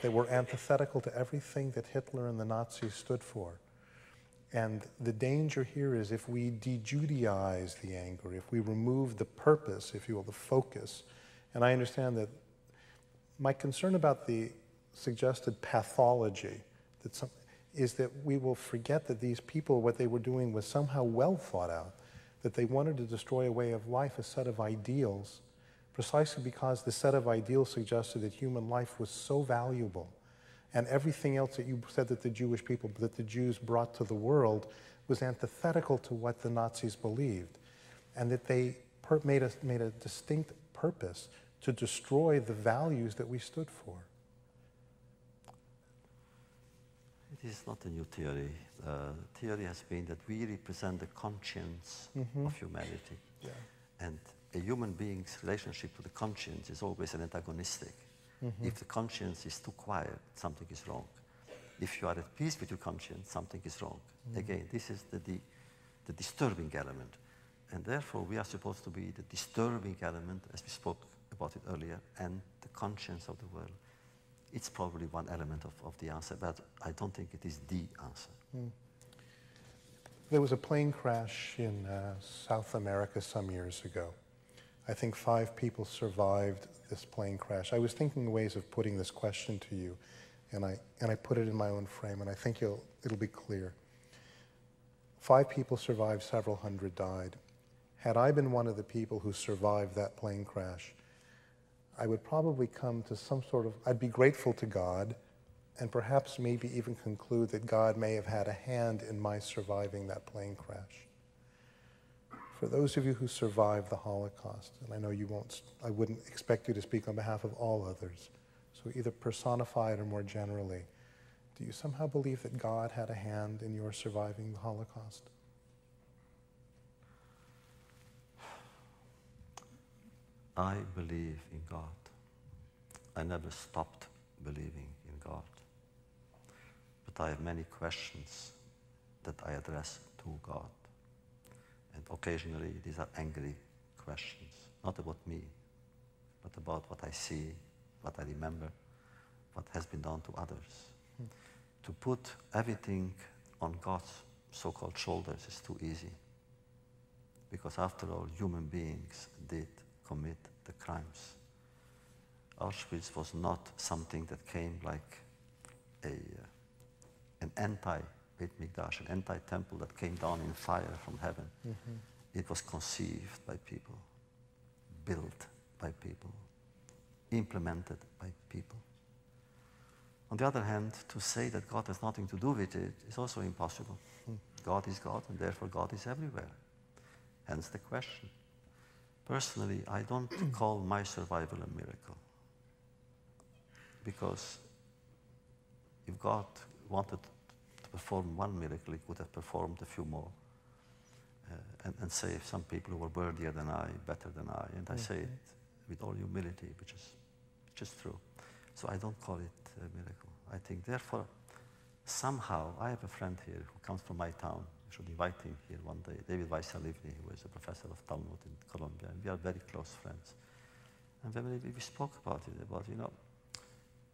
that were antithetical to everything that Hitler and the Nazis stood for. And the danger here is if we de-Judaize the anger, if we remove the purpose, if you will, the focus. And I understand that my concern about the suggested pathology that some, is that we will forget that these people, what they were doing was somehow well thought out, that they wanted to destroy a way of life, a set of ideals, precisely because the set of ideals suggested that human life was so valuable, and everything else that you said that the Jewish people, that the Jews brought to the world was antithetical to what the Nazis believed, and that they made a distinct purpose to destroy the values that we stood for. It is not a new theory. The theory has been that we represent the conscience of humanity. Yeah. And a human being's relationship to the conscience is always an antagonistic. If the conscience is too quiet, something is wrong. If you are at peace with your conscience, something is wrong. Again, this is the disturbing element. And therefore, we are supposed to be the disturbing element, as we spoke about it earlier, and the conscience of the world. It's probably one element of the answer, but I don't think it is the answer. There was a plane crash in South America some years ago. I think 5 people survived this plane crash. I was thinking ways of putting this question to you, and I put it in my own frame, and I think it'll be clear. 5 people survived, several hundred died. Had I been one of the people who survived that plane crash, I would probably come to some sort of, I'd be grateful to God, and perhaps maybe even conclude that God may have had a hand in my surviving that plane crash. For those of you who survived the Holocaust, and I know you won't, I wouldn't expect you to speak on behalf of all others, so either personified or more generally, do you somehow believe that God had a hand in your surviving the Holocaust? I believe in God. I never stopped believing in God. But I have many questions that I address to God. And occasionally, these are angry questions, not about me, but about what I see, what I remember, what has been done to others. To put everything on God's so-called shoulders is too easy, because after all, human beings did commit the crimes. Auschwitz was not something that came like an anti-Beit Mikdash, an anti-temple that came down in fire from heaven. It was conceived by people, built by people, implemented by people. On the other hand, to say that God has nothing to do with it is also impossible. God is God, and therefore God is everywhere. Hence the question. Personally, I don't call my survival a miracle, because if God wanted to perform one miracle, he could have performed a few more and saved some people who were worthier than I, better than I. And I say it with all humility, which is just true. So I don't call it a miracle. I think, therefore, somehow, I have a friend here who comes from my town. You should invite him here one day, David Wiesel, who is a professor of Talmud in Colombia, and we are very close friends. And when we spoke about it, you know,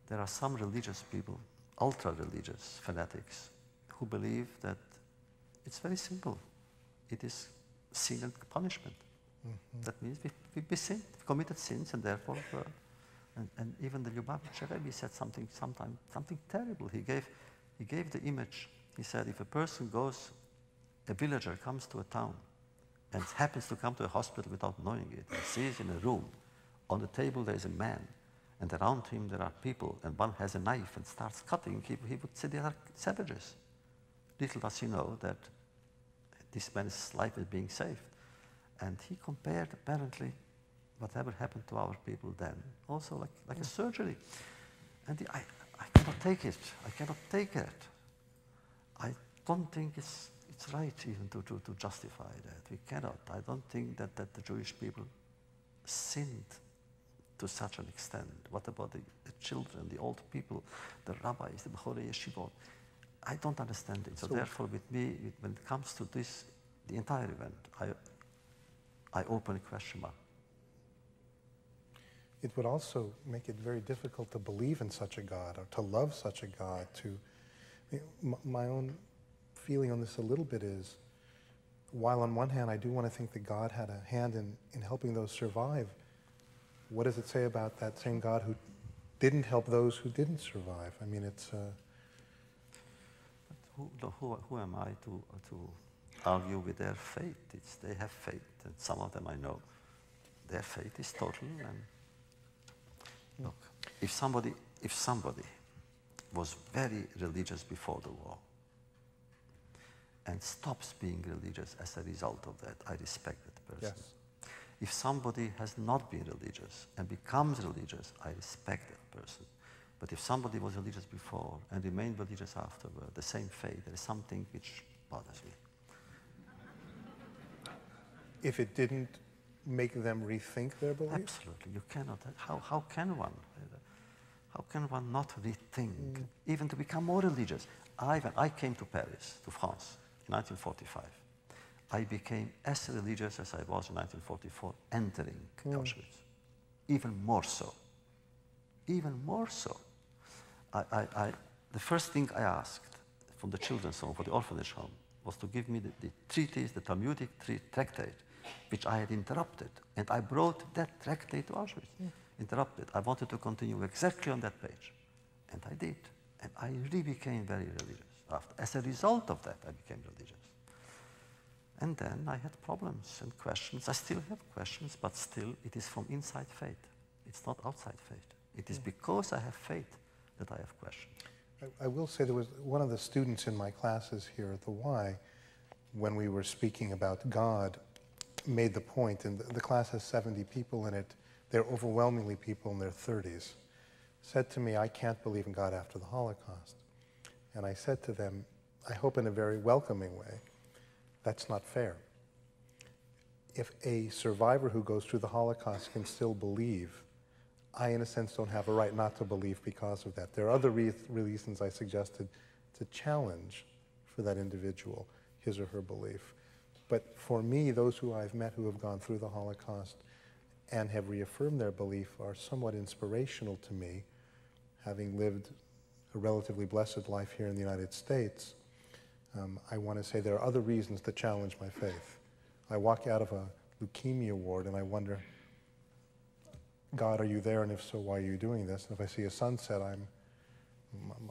there are some religious people, ultra-religious fanatics, who believe that it's very simple. It is sin and punishment. That means we sinned, we committed sins, and therefore, and even the Lubavitcher Rebbe said something terrible. He gave the image. He said, if a person goes, a villager comes to a town and happens to come to a hospital without knowing it, and sees in a room, on the table there is a man, and around him there are people, and one has a knife and starts cutting, he would say they are savages. Little does he know that this man's life is being saved. And he compared, apparently, whatever happened to our people then, also like a surgery. And I cannot take it. I cannot take it. I don't think it's right even to justify that. We cannot. I don't think that the Jewish people sinned to such an extent. What about the children, the old people, the rabbis, the Bechorei Yeshivot? I don't understand it. So therefore, with me, when it comes to this, the entire event, I open a question mark. It would also make it very difficult to believe in such a God or to love such a God. My own feeling on this a little bit is, while on one hand I do want to think that God had a hand in helping those survive, what does it say about that same God who didn't help those who didn't survive? I mean, it's who am I to argue with their faith? They have faith, and some of them I know. Their faith is total. And look, if somebody was very religious before the war and stops being religious as a result of that, I respect that person. Yes. If somebody has not been religious and becomes religious, I respect that person. But if somebody was religious before and remained religious afterward, the same faith, there is something which bothers me. If it didn't make them rethink their beliefs? Absolutely, you cannot. How can one? How can one not rethink, even to become more religious? When I came to Paris, to France, in 1945, I became as religious as I was in 1944, entering Auschwitz. Even more so. Even more so. The first thing I asked from the children's home, for the orphanage home, was to give me the treatise, the Talmudic tractate, which I had interrupted. And I brought that tractate to Auschwitz. Yeah. Interrupted. I wanted to continue exactly on that page. And I did. And I really became very religious. As a result of that, I became religious. And then I had problems and questions. I still have questions, but still it is from inside faith. It's not outside faith. It is because I have faith that I have questions. I will say there was one of the students in my classes here at the Y, when we were speaking about God, made the point, and the class has 70 people in it, they're overwhelmingly people in their 30s, said to me, I can't believe in God after the Holocaust. And I said to them, I hope in a very welcoming way, that's not fair. If a survivor who goes through the Holocaust can still believe, I, in a sense, don't have a right not to believe because of that. There are other reasons I suggested to challenge for that individual, his or her belief. But for me, those who I've met who have gone through the Holocaust and have reaffirmed their belief are somewhat inspirational to me, having lived a relatively blessed life here in the United States. I want to say there are other reasons to challenge my faith. I walk out of a leukemia ward and I wonder, God, are you there? And if so, why are you doing this? And if I see a sunset,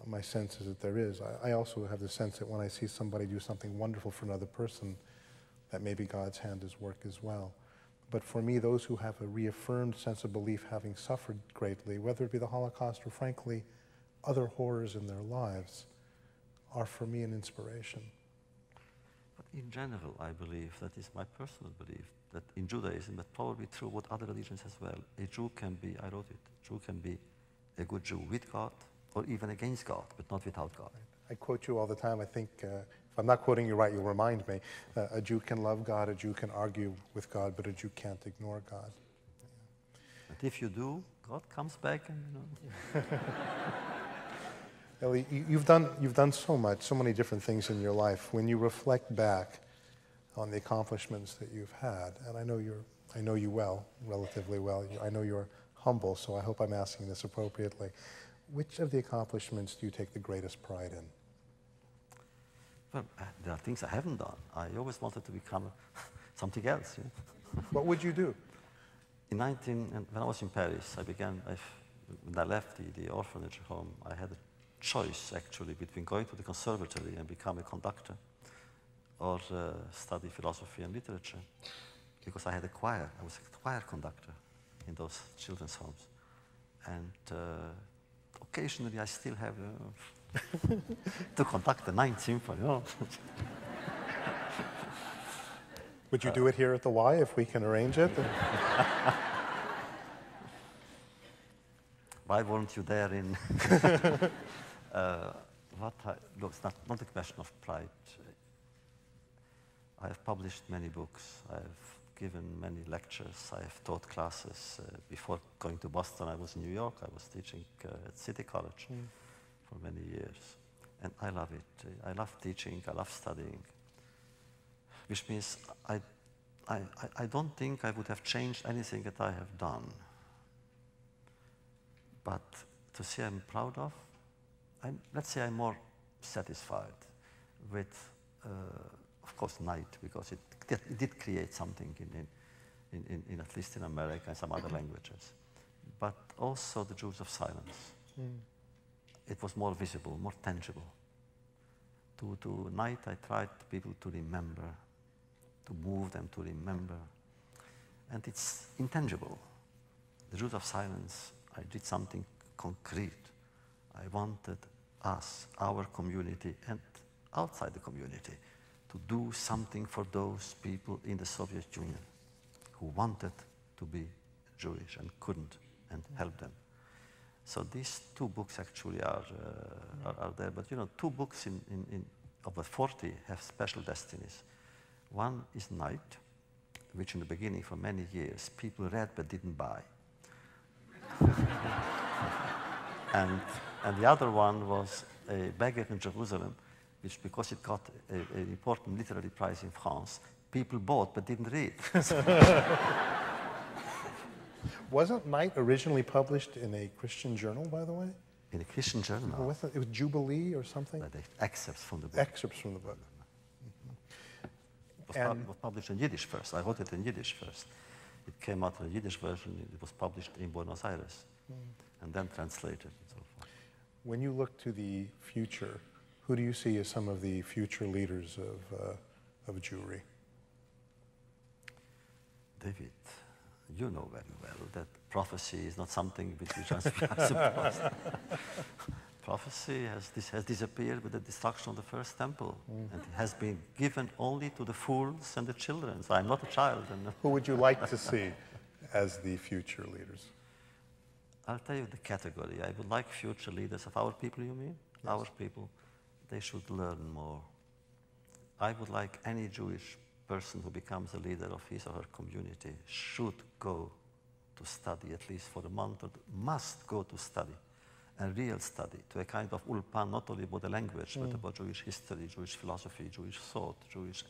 my sense is that there is. I also have the sense that when I see somebody do something wonderful for another person, that maybe God's hand is work as well. But for me, those who have a reaffirmed sense of belief having suffered greatly, whether it be the Holocaust or, frankly, other horrors in their lives, are for me an inspiration. But in general, I believe, that is my personal belief, that in Judaism, but probably true with other religions as well, a Jew can be, I wrote it, a Jew can be a good Jew with God or even against God, but not without God. I quote you all the time. I think, if I'm not quoting you right, you'll remind me. A Jew can love God, a Jew can argue with God, but a Jew can't ignore God. Yeah. But if you do, God comes back and, you know. Elie, you've done so much, so many different things in your life. When you reflect back on the accomplishments that you've had, and I know you well, relatively well. I know you're humble, so I hope I'm asking this appropriately. Which of the accomplishments do you take the greatest pride in? Well, there are things I haven't done. I always wanted to become something else. You know? What would you do? When I was in Paris, when I left the orphanage home, I had a choice, actually, between going to the conservatory and become a conductor, or study philosophy and literature, because I had a choir. I was a choir conductor in those children's homes. And occasionally I still have to conduct the 9th Symphony. Oh. Would you do it here at the Y if we can arrange it? Why weren't you there in... Look, it's not a question of pride. I have published many books, I have given many lectures, I have taught classes. Before going to Boston, I was in New York, I was teaching at City College for many years. And I love it. I love teaching, I love studying, which means I don't think I would have changed anything that I have done. But to say I'm proud of, let's say I'm more satisfied with of course, night, because it did create something in at least in America and some other languages. But also the Jews of silence. It was more visible, more tangible. tonight I tried people to remember, to move them to remember. And it's intangible. The root of silence, I did something concrete. I wanted us, our community, and outside the community, to do something for those people in the Soviet Union who wanted to be Jewish and couldn't, and help them. So these two books actually are there, but you know, two books in over 40 have special destinies. One is Night, which in the beginning for many years people read but didn't buy. And the other one was A Beggar in Jerusalem, which because it got an important literary prize in France, people bought but didn't read. Wasn't Night originally published in a Christian journal, by the way? In a Christian journal? Well, it was Jubilee or something? Excerpts from the book. Excerpts from the book. It was published in Yiddish first. I wrote it in Yiddish first. It came out in a Yiddish version. It was published in Buenos Aires and then translated and so forth. When you look to the future, who do you see as some of the future leaders of Jewry? David, you know very well that prophecy is not something which we just supposed. Prophecy has disappeared with the destruction of the first temple, and it has been given only to the fools and the children. So I'm not a child. And who would you like to see as the future leaders? I'll tell you the category. I would like future leaders of our people, you mean? Yes. Our people. They should learn more. I would like any Jewish person who becomes a leader of his or her community should go to study, at least for a month, or must go to study. A real study, to a kind of ulpan, not only about the language, but about Jewish history, Jewish philosophy, Jewish thought, Jewish...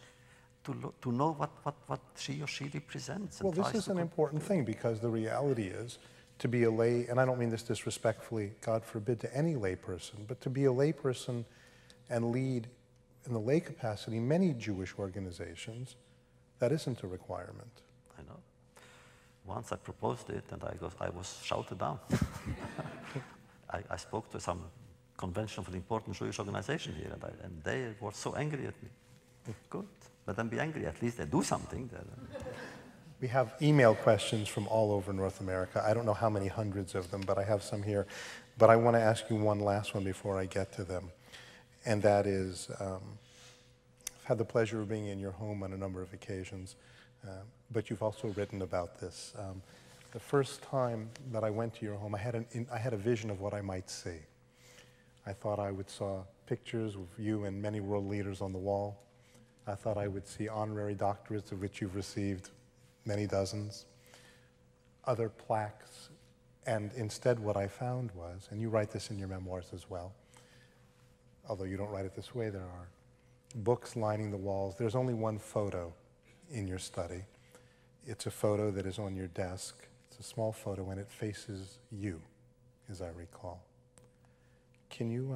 to know what she or she represents. Well, this is an important thing, because the reality is to be a lay, and I don't mean this disrespectfully, God forbid, to any lay person, but to be a lay person and lead in the lay capacity many Jewish organizations, that isn't a requirement. I know. Once I proposed it, and I was shouted down. I spoke to some convention of an important Jewish organization here, and they were so angry at me. Good, let them be angry. At least they do something. We have email questions from all over North America. I don't know how many hundreds of them, but I have some here. But I want to ask you one last one before I get to them. And that is, I've had the pleasure of being in your home on a number of occasions, but you've also written about this. The first time that I went to your home, I had a vision of what I might see. I thought I would see pictures of you and many world leaders on the wall. I thought I would see honorary doctorates, of which you've received many dozens, other plaques, and instead what I found was, and you write this in your memoirs as well, although you don't write it this way, there are books lining the walls. There's only one photo in your study. It's a photo that is on your desk. A small photo, and it faces you, as I recall. Can you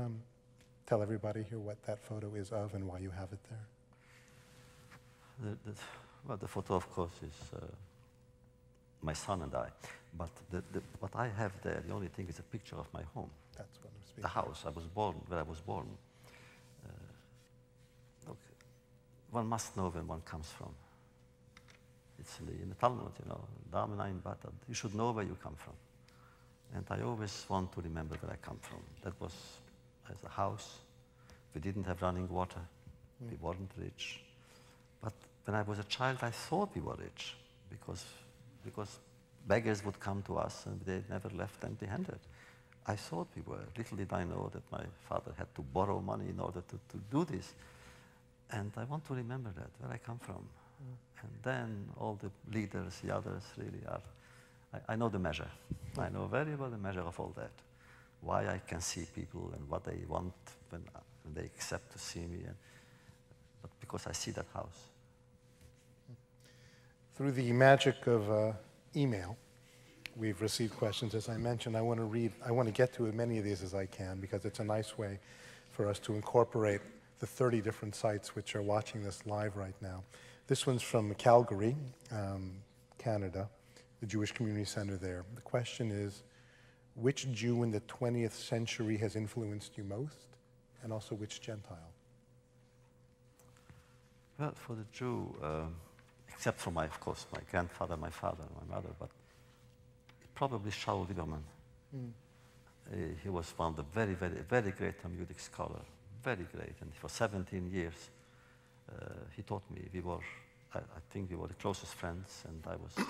tell everybody here what that photo is of and why you have it there? Well, the photo, of course, is my son and I. But what I have there, the only thing is a picture of my home. That's what I'm speaking about. The house I was born, where I was born. Look, one must know where one comes from. It's in the Talmud, you know, you should know where you come from. And I always want to remember where I come from. That was as a house. We didn't have running water. We weren't rich. But when I was a child, I thought we were rich because beggars would come to us and they never left empty-handed. I thought we were. Little did I know that my father had to borrow money in order to do this. And I want to remember that, where I come from. And then all the leaders, the others, really are... I know the measure. I know very well the measure of all that. Why I can see people and what they want when they accept to see me. But because I see that house. Through the magic of email, we've received questions. As I mentioned, I want to get to as many of these as I can, because it's a nice way for us to incorporate the 30 different sites which are watching this live right now. This one's from Calgary, Canada, the Jewish Community Center there. The question is, which Jew in the 20th century has influenced you most, and also which Gentile? Well, for the Jew, except for my, of course, my grandfather, my father, my mother, but probably Shaul Lieberman. Mm. He was one of the very, very, very great Talmudic scholar, very great. And for 17 years, he taught me. We were, I think we were the closest friends, and I was,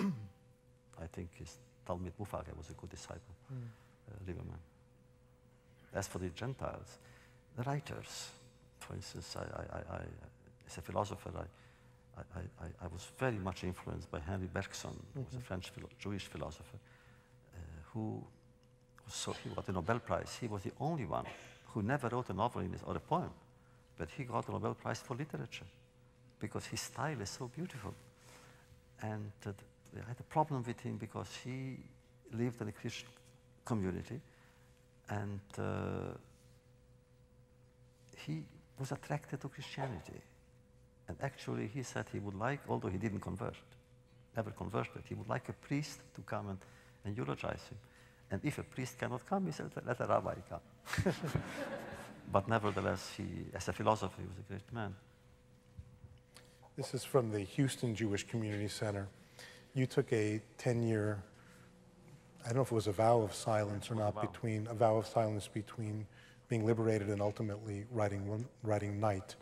I think his Talmud Mufake was a good disciple, Lieberman. As for the Gentiles, the writers, for instance, I as a philosopher, I was very much influenced by Henri Bergson, who was a French Jewish philosopher, he got the Nobel Prize. He was the only one who never wrote a novel or a poem, but he got the Nobel Prize for literature because his style is so beautiful. And I had a problem with him because he lived in a Christian community, and he was attracted to Christianity. And actually, he said he would like, although he didn't convert, never converted, he would like a priest to come and eulogize him. And if a priest cannot come, he said, let a rabbi come. But nevertheless, he, as a philosopher, he was a great man. This is from the Houston Jewish Community Center. You took a 10-year, I don't know if it was a vow of silence or not, between a vow of silence between being liberated and ultimately writing Night.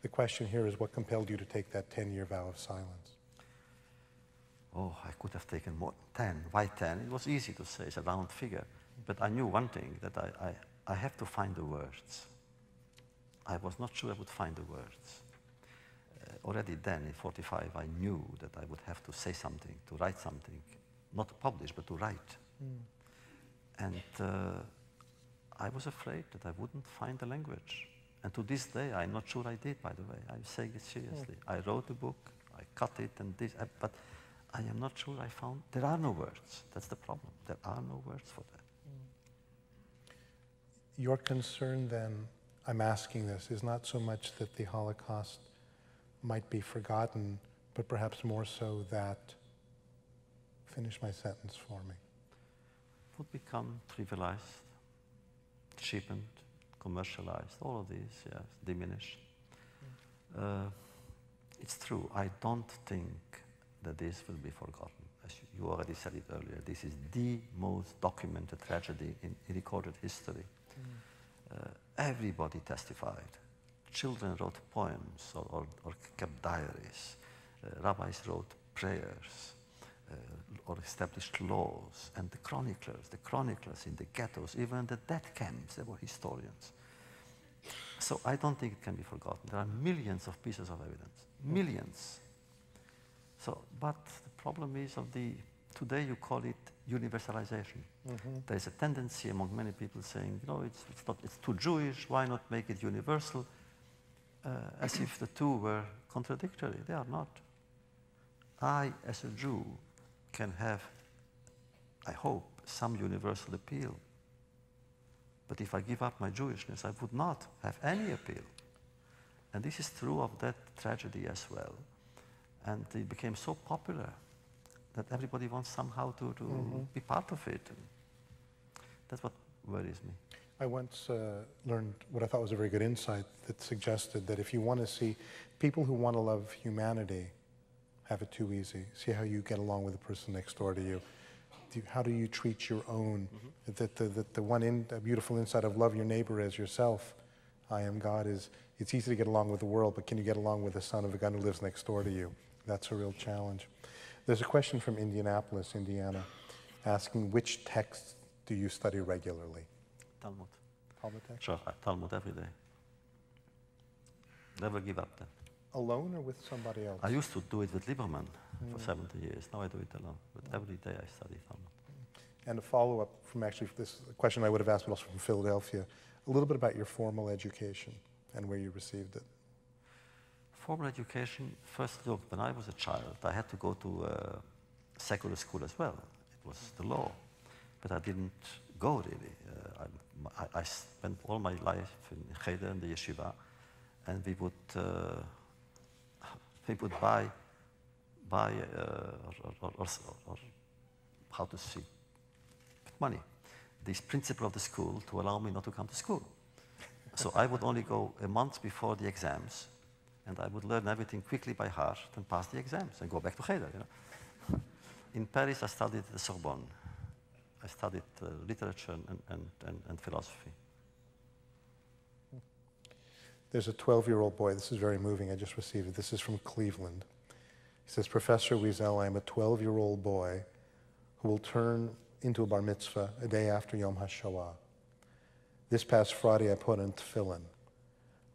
The question here is, what compelled you to take that 10-year vow of silence? Oh, I could have taken more, 10. Why 10? It was easy to say, it's a round figure. But I knew one thing, that I have to find the words. I was not sure I would find the words. Already then, in 45, I knew that I would have to say something, to write something. Not to publish, but to write. And I was afraid that I wouldn't find the language. And to this day, I'm not sure I did, by the way. I'm saying it seriously. Yeah. I wrote the book, I cut it, and this, but I am not sure I found, there are no words. That's the problem. There are no words for that. Your concern then, I'm asking this, is not so much that the Holocaust might be forgotten, but perhaps more so that, finish my sentence for me, would become trivialized, cheapened, commercialized, all of these, yes, diminished. It's true, I don't think that this will be forgotten. As you already said it earlier, this is the most documented tragedy in recorded history. Everybody testified. Children wrote poems or kept diaries. Rabbis wrote prayers or established laws. And the chroniclers in the ghettos, even the death camps, they were historians. So I don't think it can be forgotten. There are millions of pieces of evidence, millions. So, but the problem is of the, today you call it universalization. There is a tendency among many people saying, you know, it's too Jewish, why not make it universal? As if the two were contradictory. They are not. I, as a Jew, can have, I hope, some universal appeal. But if I give up my Jewishness, I would not have any appeal. And this is true of that tragedy as well. And it became so popular that everybody wants somehow to be part of it. And that's what worries me. I once learned what I thought was a very good insight that suggested that if you want to see people who want to love humanity, have it too easy. See how you get along with the person next door to you. How do you treat your own? That the one beautiful insight of love your neighbor as yourself, I am God, is it's easy to get along with the world, but can you get along with the son of a gun who lives next door to you? That's a real challenge. There's a question from Indianapolis, Indiana, asking which texts do you study regularly? Talmud. Talmud text? Sure, Talmud every day. Never give up that. Alone or with somebody else? I used to do it with Lieberman for 70 years. Now I do it alone. But every day I study Talmud. And a follow-up from actually this question I would have asked, but also from Philadelphia, a little bit about your formal education and where you received it. Formal education, first look, when I was a child, I had to go to secular school as well. It was the law. But I didn't go, really. I spent all my life in Cheder and the yeshiva, and we would buy, or how to see, money. This principal of the school to allow me not to come to school. So I would only go a month before the exams, and I would learn everything quickly by heart and pass the exams and go back to Cheder, you know. In Paris, I studied the Sorbonne. I studied literature and philosophy. There's a 12-year-old boy. This is very moving. I just received it. This is from Cleveland. He says, Professor Wiesel, I am a 12-year-old boy who will turn into a bar mitzvah a day after Yom HaShoah. This past Friday, I put on tefillin.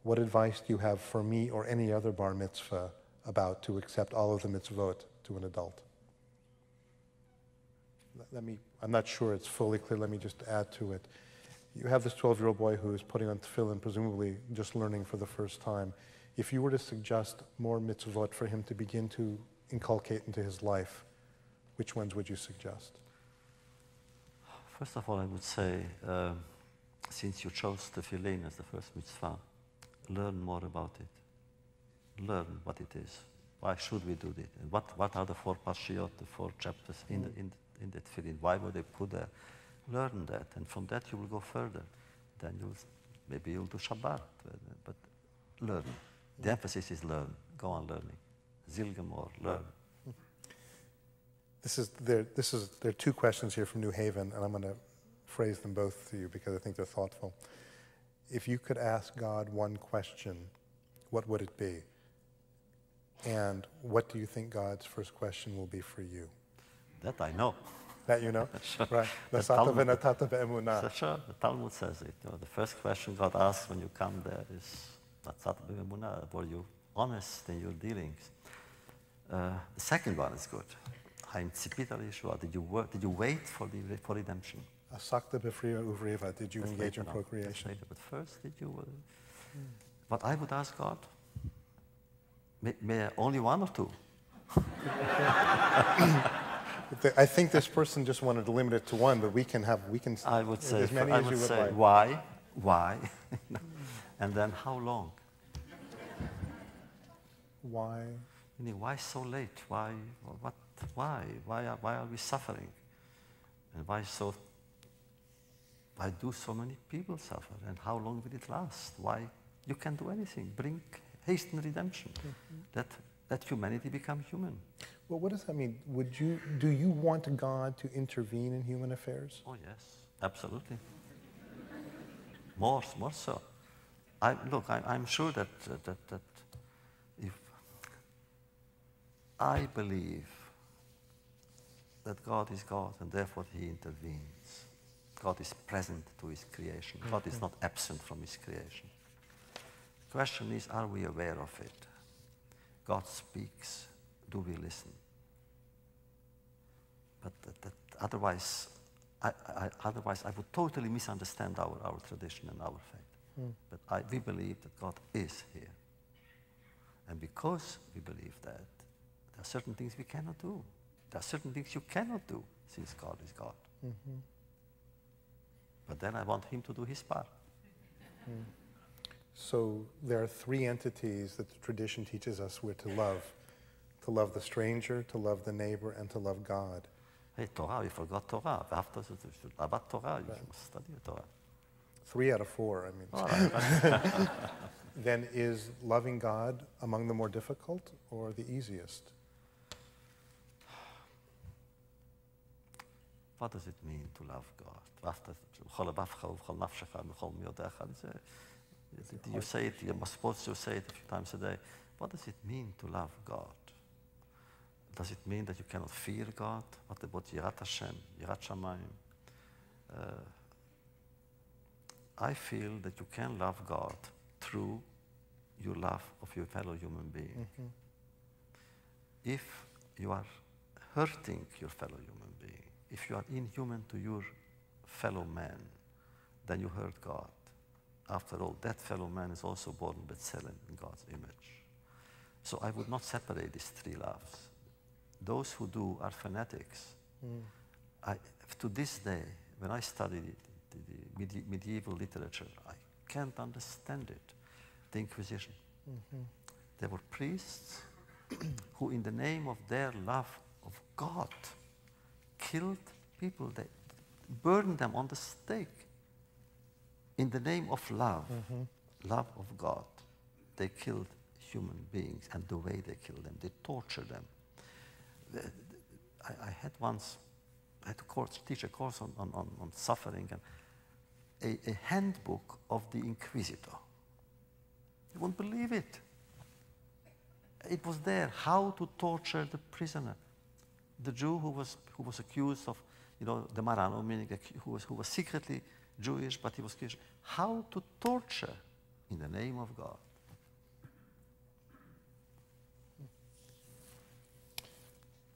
What advice do you have for me or any other bar mitzvah about to accept all of the mitzvot to an adult? I'm not sure it's fully clear. Let me just add to it. You have this 12-year-old boy who is putting on tefillin, presumably just learning for the first time. If you were to suggest more mitzvot for him to begin to inculcate into his life, which ones would you suggest? First of all, I would say, since you chose tefillin as the first mitzvah, learn more about it. Learn what it is. Why should we do it? And what are the four parshiot, the four chapters in the tefillin? Why were they put there? Learn that, and from that you will go further. Then maybe you'll do Shabbat, but learn. The emphasis is learn. Go on learning. Zilgamor, learn. There are two questions here from New Haven, and I'm going to phrase them both to you because I think they're thoughtful. If you could ask God one question, what would it be? And what do you think God's first question will be for you? That I know. That you know? Sure. Right. The Talmud says it. You know, the first question God asks when you come there is, were you honest in your dealings? The second one is good. Did you wait for redemption? Did you engage in procreation? Later, but first, did you? But I would ask God, may I only one or two? I think this person just wanted to limit it to one, but we can. I would say, as many as you would like. Why, and then how long? Why? Meaning, why so late? Why? What? Why? Why are we suffering? And why do so many people suffer? And how long will it last? Why? You can do anything. Hasten redemption. Mm-hmm. That humanity become human. Well, what does that mean? Do you want God to intervene in human affairs? Oh, yes, absolutely. More so. I'm sure that if I believe that God is God and therefore he intervenes. God is present to his creation. God is not absent from his creation. The question is, are we aware of it? God speaks. Do we listen? But otherwise, I would totally misunderstand our tradition and our faith. But we believe that God is here. And because we believe that, there are certain things we cannot do. There are certain things you cannot do since God is God. Mm-hmm. But then I want him to do his part. So there are three entities that the tradition teaches us we're to love. To love the stranger, to love the neighbor, and to love God. Hey, Torah, you forgot Torah. After that, you should about Torah, you must study Torah. 3 out of 4, I mean. Right. Then is loving God among the more difficult or the easiest? What does it mean to love God? You say it, you're supposed to say it a few times a day. What does it mean to love God? Does it mean that you cannot fear God? What about Yirat Hashem, Yirat Shamayim? I feel that you can love God through your love of your fellow human being. If you are hurting your fellow human being, if you are inhuman to your fellow man, then you hurt God. After all, that fellow man is also born B'Tselem in God's image. So I would not separate these three loves. Those who do are fanatics. To this day, when I study the medieval literature, I can't understand it. The Inquisition. There were priests who, in the name of their love of God, killed people. They burned them on the stake. In the name of love, love of God, they killed human beings and the way they kill them. They torture them. I had to teach a course on suffering, and a handbook of the Inquisitor. You won't believe it. It was there, how to torture the prisoner. The Jew who was accused of, you know, the Marano, meaning who was secretly Jewish, but he was Christian. How to torture in the name of God.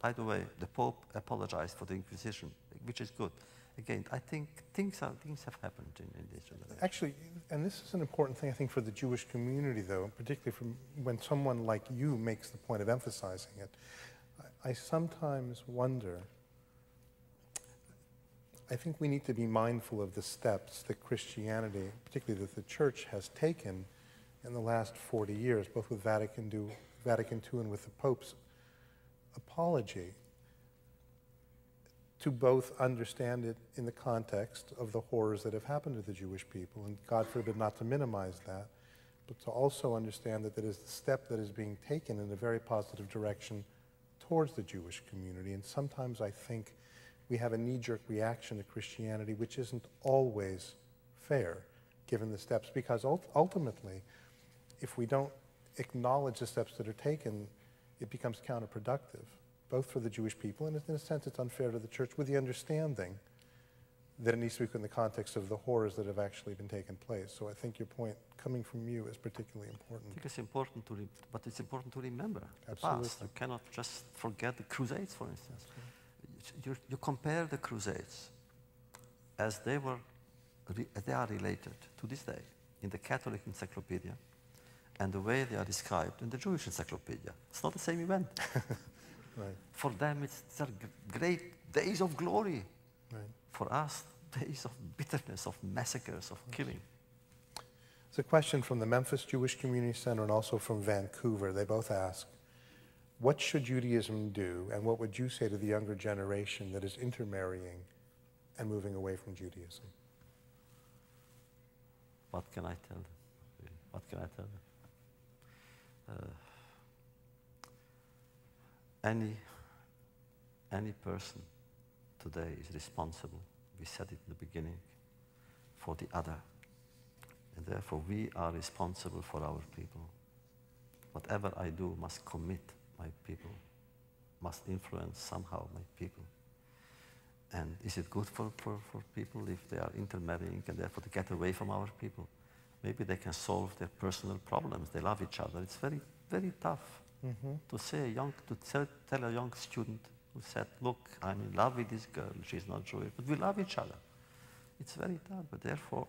By the way, the Pope apologized for the Inquisition, which is good. Again, I think things have happened in this generation. Actually, and this is an important thing, I think, for the Jewish community, though, particularly from when someone like you makes the point of emphasizing it. I sometimes wonder, I think we need to be mindful of the steps that Christianity, particularly that the Church, has taken in the last 40 years, both with Vatican II and with the Pope's apology, to both understand it in the context of the horrors that have happened to the Jewish people, and God forbid not to minimize that, but to also understand that that is the step that is being taken in a very positive direction towards the Jewish community. And sometimes I think we have a knee-jerk reaction to Christianity, which isn't always fair, given the steps, because ultimately, if we don't acknowledge the steps that are taken, it becomes counterproductive, both for the Jewish people, and in a sense it's unfair to the Church, with the understanding that it needs to be in the context of the horrors that have actually been taken place. So I think your point, coming from you, is particularly important. I think it's important to, but it's important to remember the past. You cannot just forget the Crusades, for instance. You compare the Crusades as they were, they are related to this day in the Catholic Encyclopedia, and the way they are described in the Jewish Encyclopedia. It's not the same event. Right. For them, it's great days of glory. Right. For us, days of bitterness, of massacres, of killing. There's a question from the Memphis Jewish Community Center and also from Vancouver. They both ask, what should Judaism do, and what would you say to the younger generation that is intermarrying and moving away from Judaism? What can I tell them? What can I tell them? Any person today is responsible, we said it in the beginning, for the other. And therefore we are responsible for our people. Whatever I do must commit my people, must influence somehow my people. And is it good for people if they are intermarrying and therefore to get away from our people? Maybe they can solve their personal problems. They love each other. It's very, very tough to say to tell a young student who said, look, I'm in love with this girl. She's not Jewish, but we love each other. It's very tough, but therefore,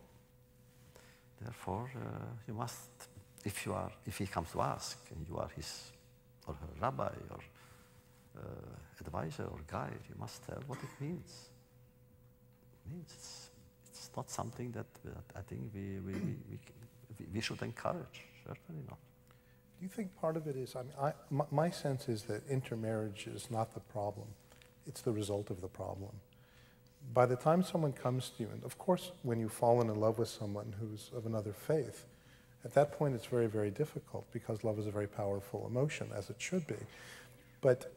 you must, if he comes to ask, and you are his or her rabbi or advisor or guide, you must tell what it means. It means. It's not something that I think we should encourage, certainly not. Do you think part of it is, I mean, my sense is that intermarriage is not the problem, it's the result of the problem. By the time someone comes to you, and of course when you've fallen in love with someone who's of another faith, at that point it's very, very difficult because love is a very powerful emotion, as it should be. But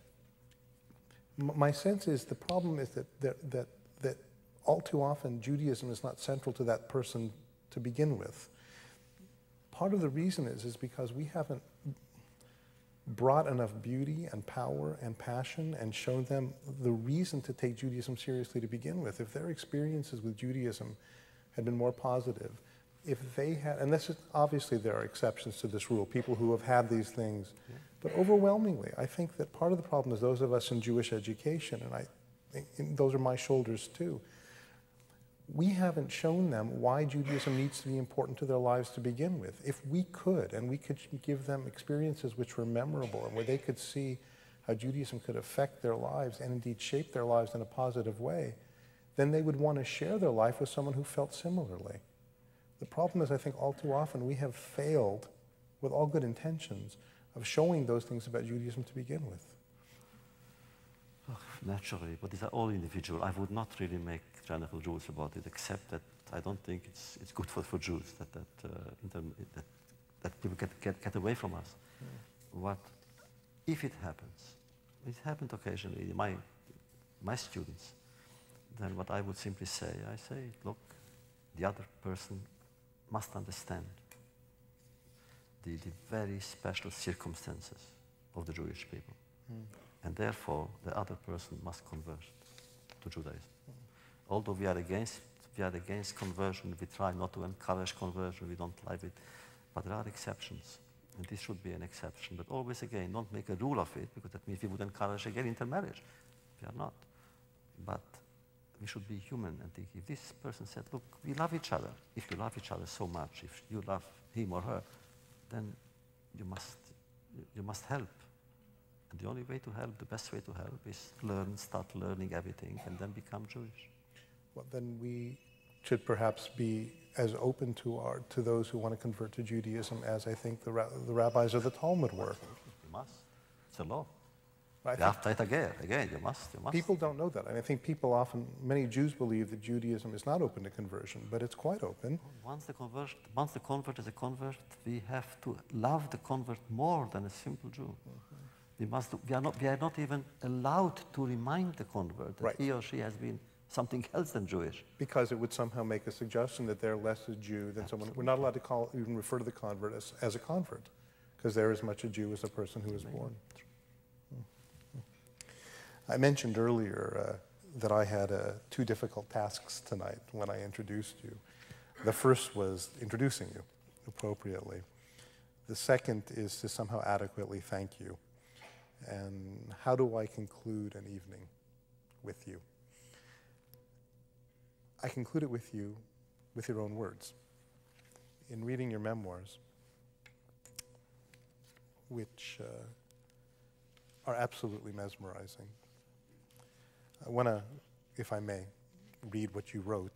my sense is the problem is that all too often, Judaism is not central to that person to begin with. Part of the reason is because we haven't brought enough beauty and power and passion and shown them the reason to take Judaism seriously to begin with. If their experiences with Judaism had been more positive, if they had, and this is, obviously there are exceptions to this rule, people who have had these things, but overwhelmingly, I think that part of the problem is those of us in Jewish education, and those are my shoulders too. We haven't shown them why Judaism needs to be important to their lives to begin with. If we could, and we could give them experiences which were memorable and where they could see how Judaism could affect their lives and indeed shape their lives in a positive way, then they would want to share their life with someone who felt similarly. The problem is, I think, all too often we have failed, with all good intentions, of showing those things about Judaism to begin with. Oh, naturally, but these are all individual. I would not really make general rules about it, except that I don't think it's good for Jews that that people get away from us. Yeah. What if it happens? It happened occasionally. My students. Then what I would simply say, I say, look, the other person must understand the very special circumstances of the Jewish people. Mm. And therefore, the other person must convert to Judaism. Mm. Although we are against conversion, we try not to encourage conversion, we don't like it, but there are exceptions. And this should be an exception. But always again, don't make a rule of it, because that means we would encourage again intermarriage. We are not. But we should be human and think, if this person said, look, we love each other. If you love each other so much, if you love him or her, then you must help. And the only way to help, the best way to help, is start learning everything, and then become Jewish. Well, then we should perhaps be as open to those who want to convert to Judaism as I think the rabbis of the Talmud were. You must. It's a law. Again, you must. People don't know that. And I think many Jews believe that Judaism is not open to conversion, but it's quite open. Once the convert is a convert, we have to love the convert more than a simple Jew. Mm-hmm. We are not even allowed to remind the convert that he or she has been something else than Jewish. Because it would somehow make a suggestion that they're less a Jew than someone. We're not allowed to even refer to the convert as a convert, because they're as much a Jew as the person who was born. I mentioned earlier that I had two difficult tasks tonight when I introduced you. The first was introducing you appropriately. The second is to somehow adequately thank you. And how do I conclude an evening with you? I conclude it with you with your own words. In reading your memoirs, which are absolutely mesmerizing, I want to, if I may, read what you wrote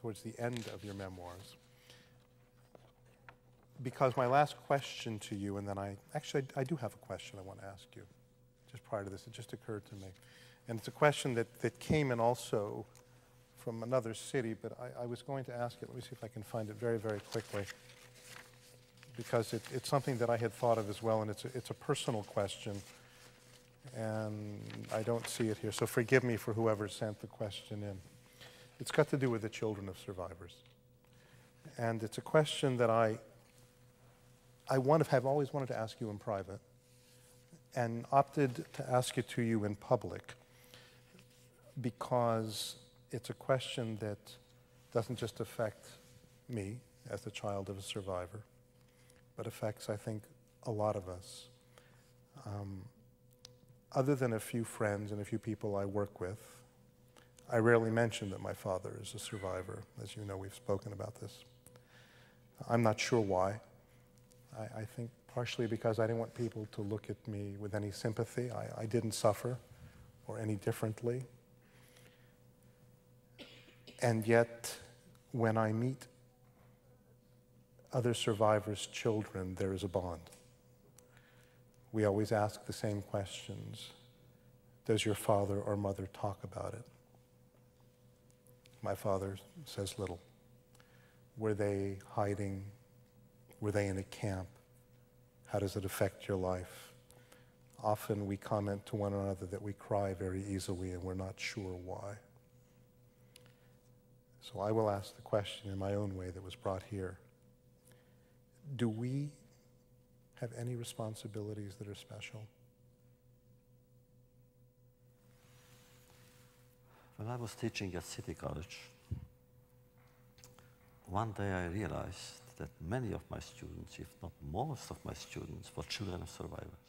towards the end of your memoirs. Because my last question to you, and then I do have a question I want to ask you just prior to this. It just occurred to me. And it's a question that came in also from another city, but I was going to ask it. Let me see if I can find it very, very quickly. Because it's something that I had thought of as well, and it's a personal question. And I don't see it here, so forgive me for whoever sent the question in. It's got to do with the children of survivors. And it's a question that I have always wanted to ask you in private and opted to ask it to you in public because it's a question that doesn't just affect me as the child of a survivor, but affects, I think, a lot of us. Other than a few friends and a few people I work with, I rarely mention that my father is a survivor. As you know, we've spoken about this. I'm not sure why. I think partially because I didn't want people to look at me with any sympathy. I didn't suffer or any differently. And yet, when I meet other survivors' children, there is a bond. We always ask the same questions. Does your father or mother talk about it? My father says little. Were they hiding? Were they in a camp? How does it affect your life? Often we comment to one another that we cry very easily and we're not sure why. So I will ask the question in my own way that was brought here. Do we have any responsibilities that are special? When I was teaching at City College, one day I realized that many of my students, if not most of my students, were children of survivors.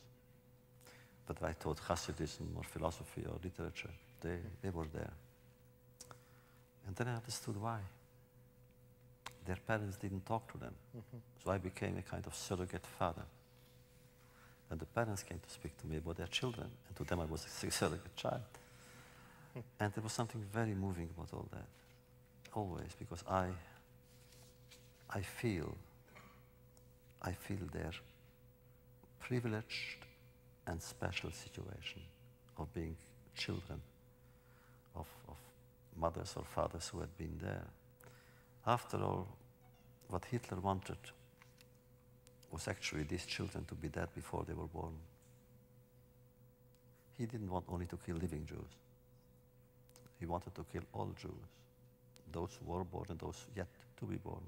But I taught Hasidism or philosophy or literature. They were there. And then I understood why. Their parents didn't talk to them. Mm-hmm. So I became a kind of surrogate father. And the parents came to speak to me about their children, and to them I was a surrogate child. And there was something very moving about all that, always, because I feel their privileged and special situation of being children of mothers or fathers who had been there. After all, what Hitler wanted was actually these children to be dead before they were born. He didn't want only to kill living Jews. He wanted to kill all Jews, those who were born and those yet to be born.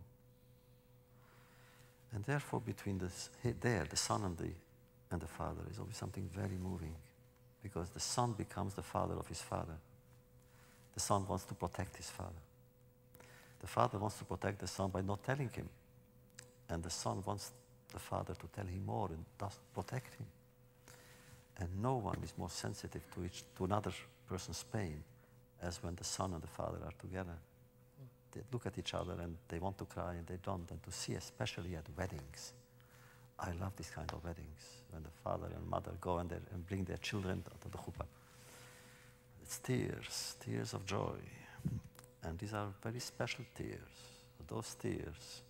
And therefore, between the son and the father is always something very moving, because the son becomes the father of his father. The son wants to protect his father. The father wants to protect the son by not telling him. And the son wants the father to tell him more and thus protect him. And no one is more sensitive to another person's pain as when the son and the father are together. They look at each other and they want to cry and they don't. And to see, especially at weddings. I love this kind of weddings, when the father and mother go and bring their children to the chuppah. It's tears, tears of joy. And these are very special tears. Those tears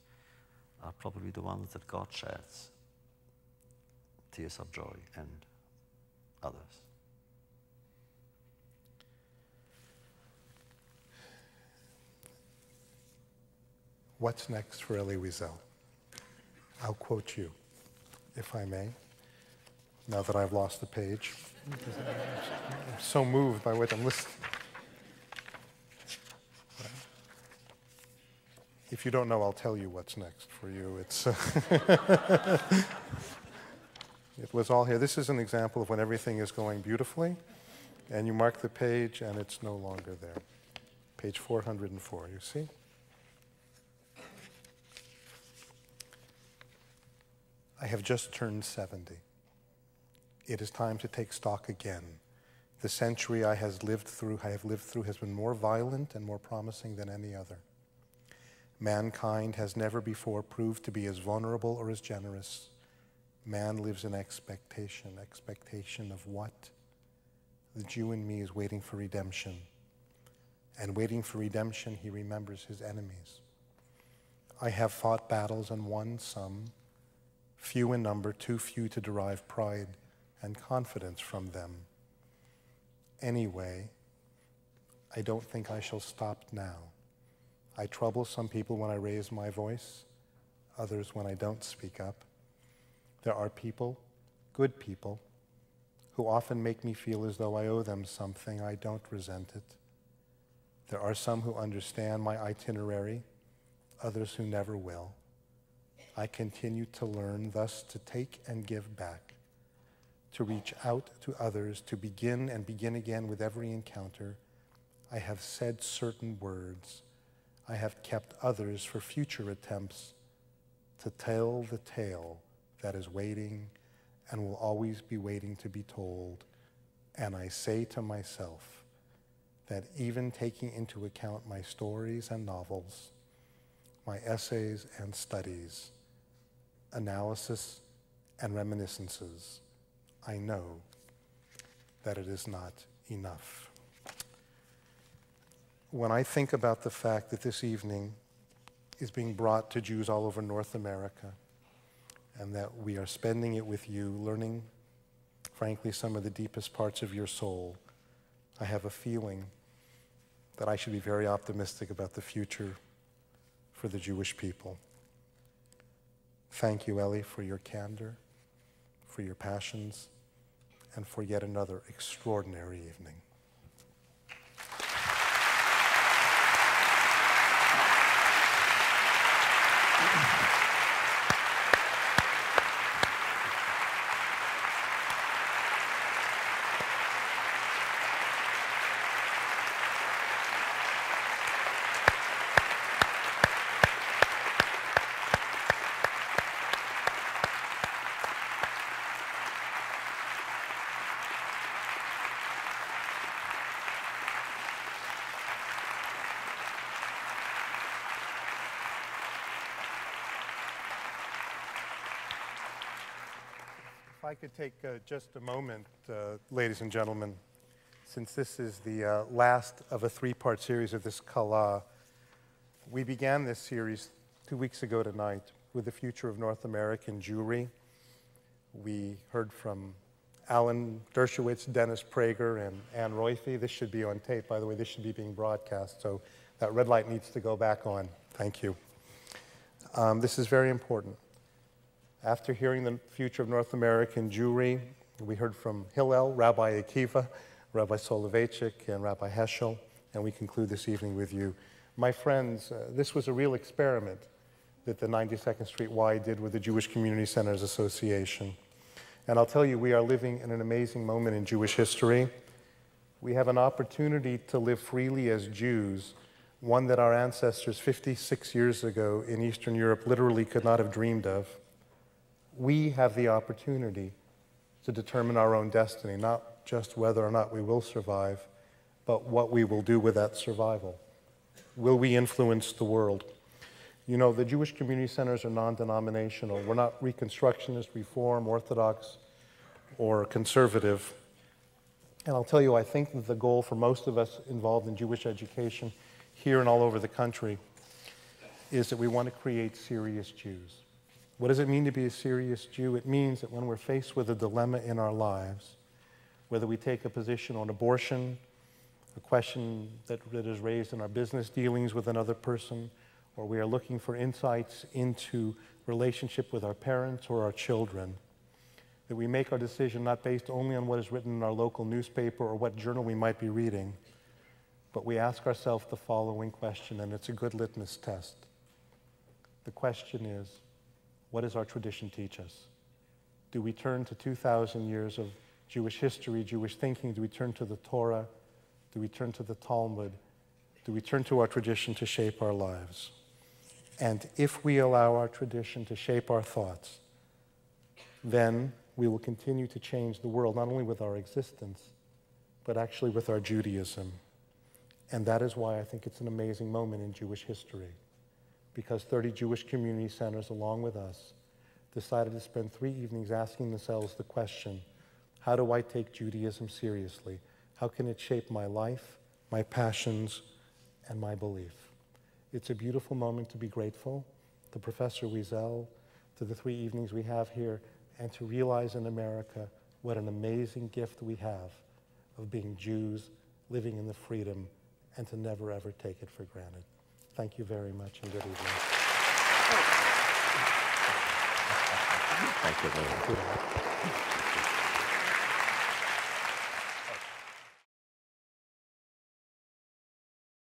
are probably the ones that God sheds. Tears of joy and others. What's next for Elie Wiesel? I'll quote you, if I may, now that I've lost the page. I'm so moved by what I'm listening. If you don't know, I'll tell you what's next for you. It's it was all here. This is an example of when everything is going beautifully, and you mark the page, and it's no longer there. Page 404, you see? I have just turned 70. It is time to take stock again. The century I have lived through has been more violent and more promising than any other. Mankind has never before proved to be as vulnerable or as generous. Man lives in expectation. Expectation of what? The Jew in me is waiting for redemption. And waiting for redemption, he remembers his enemies. I have fought battles and won some. Few in number, too few to derive pride and confidence from them. Anyway, I don't think I shall stop now. I trouble some people when I raise my voice, others when I don't speak up. There are people, good people, who often make me feel as though I owe them something. I don't resent it. There are some who understand my itinerary, others who never will. I continue to learn, thus to take and give back, to reach out to others, to begin and begin again with every encounter. I have said certain words. I have kept others for future attempts to tell the tale that is waiting and will always be waiting to be told. And I say to myself that even taking into account my stories and novels, my essays and studies, analysis and reminiscences, I know that it is not enough. When I think about the fact that this evening is being brought to Jews all over North America, and that we are spending it with you, learning, frankly, some of the deepest parts of your soul, I have a feeling that I should be very optimistic about the future for the Jewish people. Thank you, Elie, for your candor, for your passions, and for yet another extraordinary evening. I could take just a moment, ladies and gentlemen, since this is the last of a three-part series of this Kala. We began this series 2 weeks ago tonight with the future of North American Jewry. We heard from Alan Dershowitz, Dennis Prager, and Ann Roiphe. This should be on tape, by the way. This should be being broadcast, so that red light needs to go back on. Thank you. This is very important. After hearing the future of North American Jewry, we heard from Hillel, Rabbi Akiva, Rabbi Soloveitchik, and Rabbi Heschel, and we conclude this evening with you. My friends, this was a real experiment that the 92nd Street Y did with the Jewish Community Centers Association. And I'll tell you, we are living in an amazing moment in Jewish history. We have an opportunity to live freely as Jews, one that our ancestors 56 years ago in Eastern Europe literally could not have dreamed of. We have the opportunity to determine our own destiny, not just whether or not we will survive, but what we will do with that survival. Will we influence the world? You know, the Jewish community centers are non-denominational. We're not Reconstructionist, Reform, Orthodox, or conservative. And I'll tell you, I think that the goal for most of us involved in Jewish education here and all over the country is that we want to create serious Jews. What does it mean to be a serious Jew? It means that when we're faced with a dilemma in our lives, whether we take a position on abortion, a question that is raised in our business dealings with another person, or we are looking for insights into relationship with our parents or our children, that we make our decision not based only on what is written in our local newspaper or what journal we might be reading, but we ask ourselves the following question, and it's a good litmus test. The question is, what does our tradition teach us? Do we turn to 2,000 years of Jewish history, Jewish thinking? Do we turn to the Torah? Do we turn to the Talmud? Do we turn to our tradition to shape our lives? And if we allow our tradition to shape our thoughts, then we will continue to change the world, not only with our existence, but actually with our Judaism. And that is why I think it's an amazing moment in Jewish history, because 30 Jewish community centers, along with us, decided to spend 3 evenings asking themselves the question, how do I take Judaism seriously? How can it shape my life, my passions, and my belief? It's a beautiful moment to be grateful to Professor Wiesel, to the 3 evenings we have here, and to realize in America what an amazing gift we have of being Jews, living in the freedom, and to never, ever take it for granted. Thank you very much, and good evening. Thank you very much.